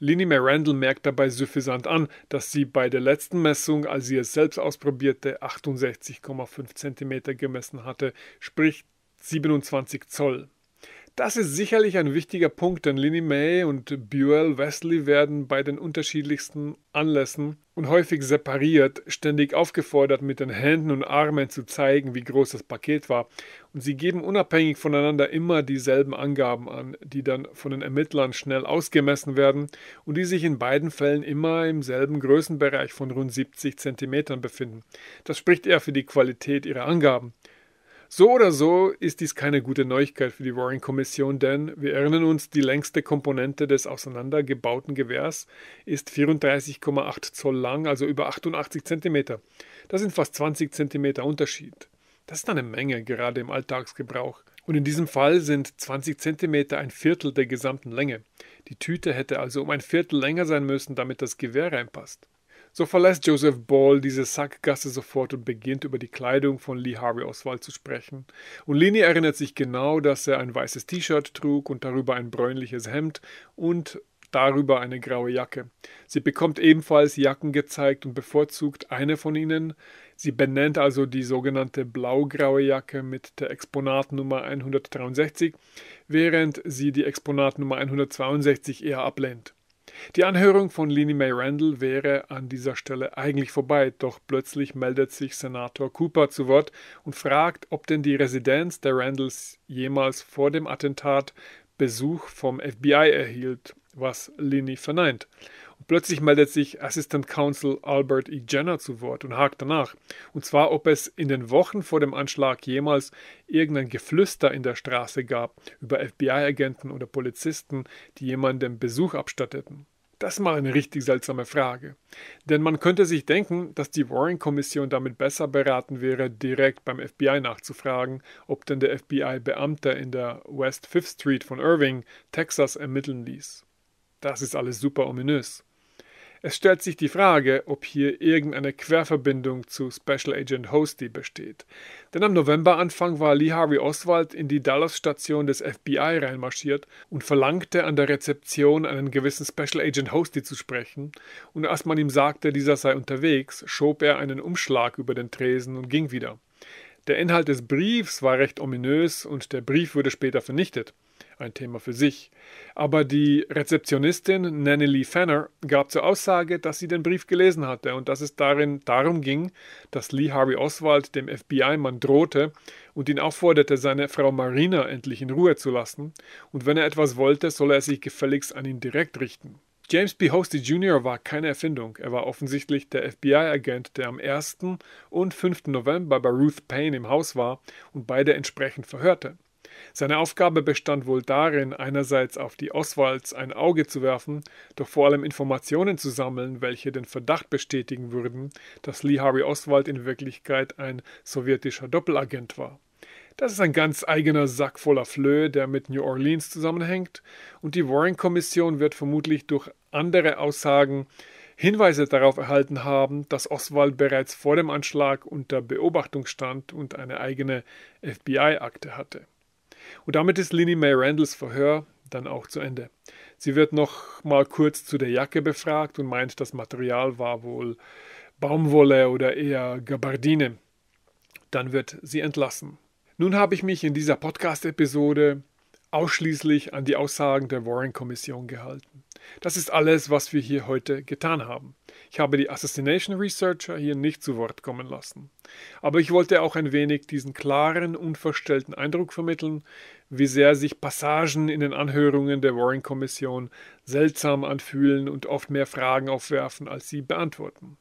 Linnie Mae Randle merkt dabei suffisant an, dass sie bei der letzten Messung, als sie es selbst ausprobierte, 68,5 cm gemessen hatte, sprich 27 Zoll. Das ist sicherlich ein wichtiger Punkt, denn Linnie Mae und Buell Wesley werden bei den unterschiedlichsten Anlässen und häufig separiert, ständig aufgefordert, mit den Händen und Armen zu zeigen, wie groß das Paket war. Und sie geben unabhängig voneinander immer dieselben Angaben an, die dann von den Ermittlern schnell ausgemessen werden und die sich in beiden Fällen immer im selben Größenbereich von rund 70 cm befinden. Das spricht eher für die Qualität ihrer Angaben. So oder so ist dies keine gute Neuigkeit für die Warren Commission, denn wir erinnern uns, die längste Komponente des auseinandergebauten Gewehrs ist 34,8 Zoll lang, also über 88 cm. Das sind fast 20 cm Unterschied. Das ist eine Menge, gerade im Alltagsgebrauch. Und in diesem Fall sind 20 cm ein Viertel der gesamten Länge. Die Tüte hätte also um ein Viertel länger sein müssen, damit das Gewehr reinpasst. So verlässt Joseph Ball diese Sackgasse sofort und beginnt, über die Kleidung von Lee Harvey Oswald zu sprechen. Und Linnie erinnert sich genau, dass er ein weißes T-Shirt trug und darüber ein bräunliches Hemd und darüber eine graue Jacke. Sie bekommt ebenfalls Jacken gezeigt und bevorzugt eine von ihnen. Sie benennt also die sogenannte blaugraue Jacke mit der Exponatnummer 163, während sie die Exponatnummer 162 eher ablehnt. Die Anhörung von Linnie Mae Randle wäre an dieser Stelle eigentlich vorbei, doch plötzlich meldet sich Senator Cooper zu Wort und fragt, ob denn die Residenz der Randles jemals vor dem Attentat Besuch vom FBI erhielt, was Linnie verneint. Und plötzlich meldet sich Assistant Counsel Albert E. Jenner zu Wort und hakt danach, und zwar, ob es in den Wochen vor dem Anschlag jemals irgendein Geflüster in der Straße gab über FBI-Agenten oder Polizisten, die jemandem Besuch abstatteten. Das ist mal eine richtig seltsame Frage. Denn man könnte sich denken, dass die Warren-Kommission damit besser beraten wäre, direkt beim FBI nachzufragen, ob denn der FBI-Beamte in der West Fifth Street von Irving, Texas, ermitteln ließ. Das ist alles super ominös. Es stellt sich die Frage, ob hier irgendeine Querverbindung zu Special Agent Hosty besteht. Denn am Novemberanfang war Lee Harvey Oswald in die Dallas-Station des FBI reinmarschiert und verlangte an der Rezeption, einen gewissen Special Agent Hosty zu sprechen. Und als man ihm sagte, dieser sei unterwegs, schob er einen Umschlag über den Tresen und ging wieder. Der Inhalt des Briefs war recht ominös und der Brief wurde später vernichtet. Ein Thema für sich. Aber die Rezeptionistin Nannie Lee Fenner gab zur Aussage, dass sie den Brief gelesen hatte und dass es darin darum ging, dass Lee Harvey Oswald dem FBI-Mann drohte und ihn aufforderte, seine Frau Marina endlich in Ruhe zu lassen und wenn er etwas wollte, solle er sich gefälligst an ihn direkt richten. James B. Hosty Jr. war keine Erfindung. Er war offensichtlich der FBI-Agent, der am 1. und 5. November bei Ruth Paine im Haus war und beide entsprechend verhörte. Seine Aufgabe bestand wohl darin, einerseits auf die Oswalds ein Auge zu werfen, doch vor allem Informationen zu sammeln, welche den Verdacht bestätigen würden, dass Lee Harvey Oswald in Wirklichkeit ein sowjetischer Doppelagent war. Das ist ein ganz eigener Sack voller Flöhe, der mit New Orleans zusammenhängt, und die Warren Commission wird vermutlich durch andere Aussagen Hinweise darauf erhalten haben, dass Oswald bereits vor dem Anschlag unter Beobachtung stand und eine eigene FBI-Akte hatte. Und damit ist Linnie Mae Randles Verhör dann auch zu Ende. Sie wird noch mal kurz zu der Jacke befragt und meint, das Material war wohl Baumwolle oder eher Gabardine. Dann wird sie entlassen. Nun habe ich mich in dieser Podcast-Episode ausschließlich an die Aussagen der Warren-Kommission gehalten. Das ist alles, was wir hier heute getan haben. Ich habe die Assassination Researcher hier nicht zu Wort kommen lassen. Aber ich wollte auch ein wenig diesen klaren, unverstellten Eindruck vermitteln, wie sehr sich Passagen in den Anhörungen der Warren-Kommission seltsam anfühlen und oft mehr Fragen aufwerfen, als sie beantworten.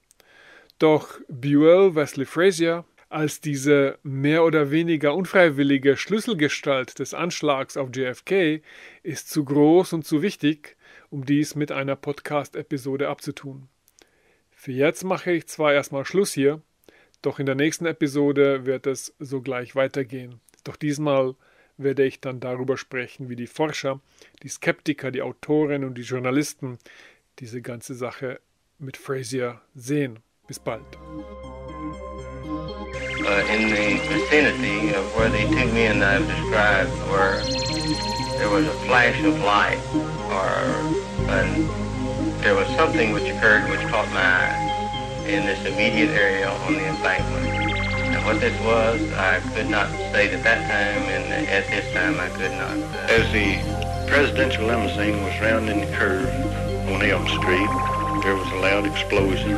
Doch Buell Wesley Frazier, als diese mehr oder weniger unfreiwillige Schlüsselgestalt des Anschlags auf JFK, ist zu groß und zu wichtig, um dies mit einer Podcast-Episode abzutun. Für jetzt mache ich zwar erstmal Schluss hier, doch in der nächsten Episode wird es sogleich weitergehen. Doch diesmal werde ich dann darüber sprechen, wie die Forscher, die Skeptiker, die Autoren und die Journalisten diese ganze Sache mit Frazier sehen. Bis bald. In the vicinity of where the two men I've described were, there was a flash of light, there was something which occurred which caught my eye in this immediate area on the embankment. And what this was, I could not state at that time, and at this time I could not. As the presidential limousine was rounding the curve on Elm Street, there was a loud explosion.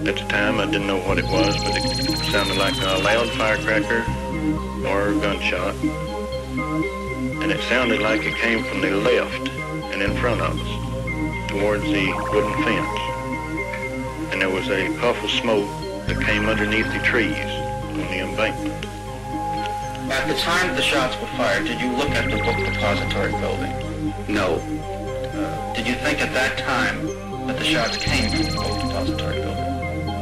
At the time, I didn't know what it was, but it sounded like a loud firecracker or gunshot. And it sounded like it came from the left and in front of us, towards the wooden fence. And there was a puff of smoke that came underneath the trees on the embankment. At the time the shots were fired, did you look at the book depository building? No. Did you think at that time that the shots came from the book depository building?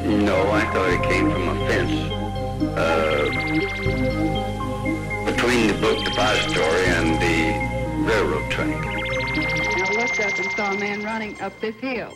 No, I thought it came from a fence between the book depository and the railroad track. I looked up and saw a man running up this hill.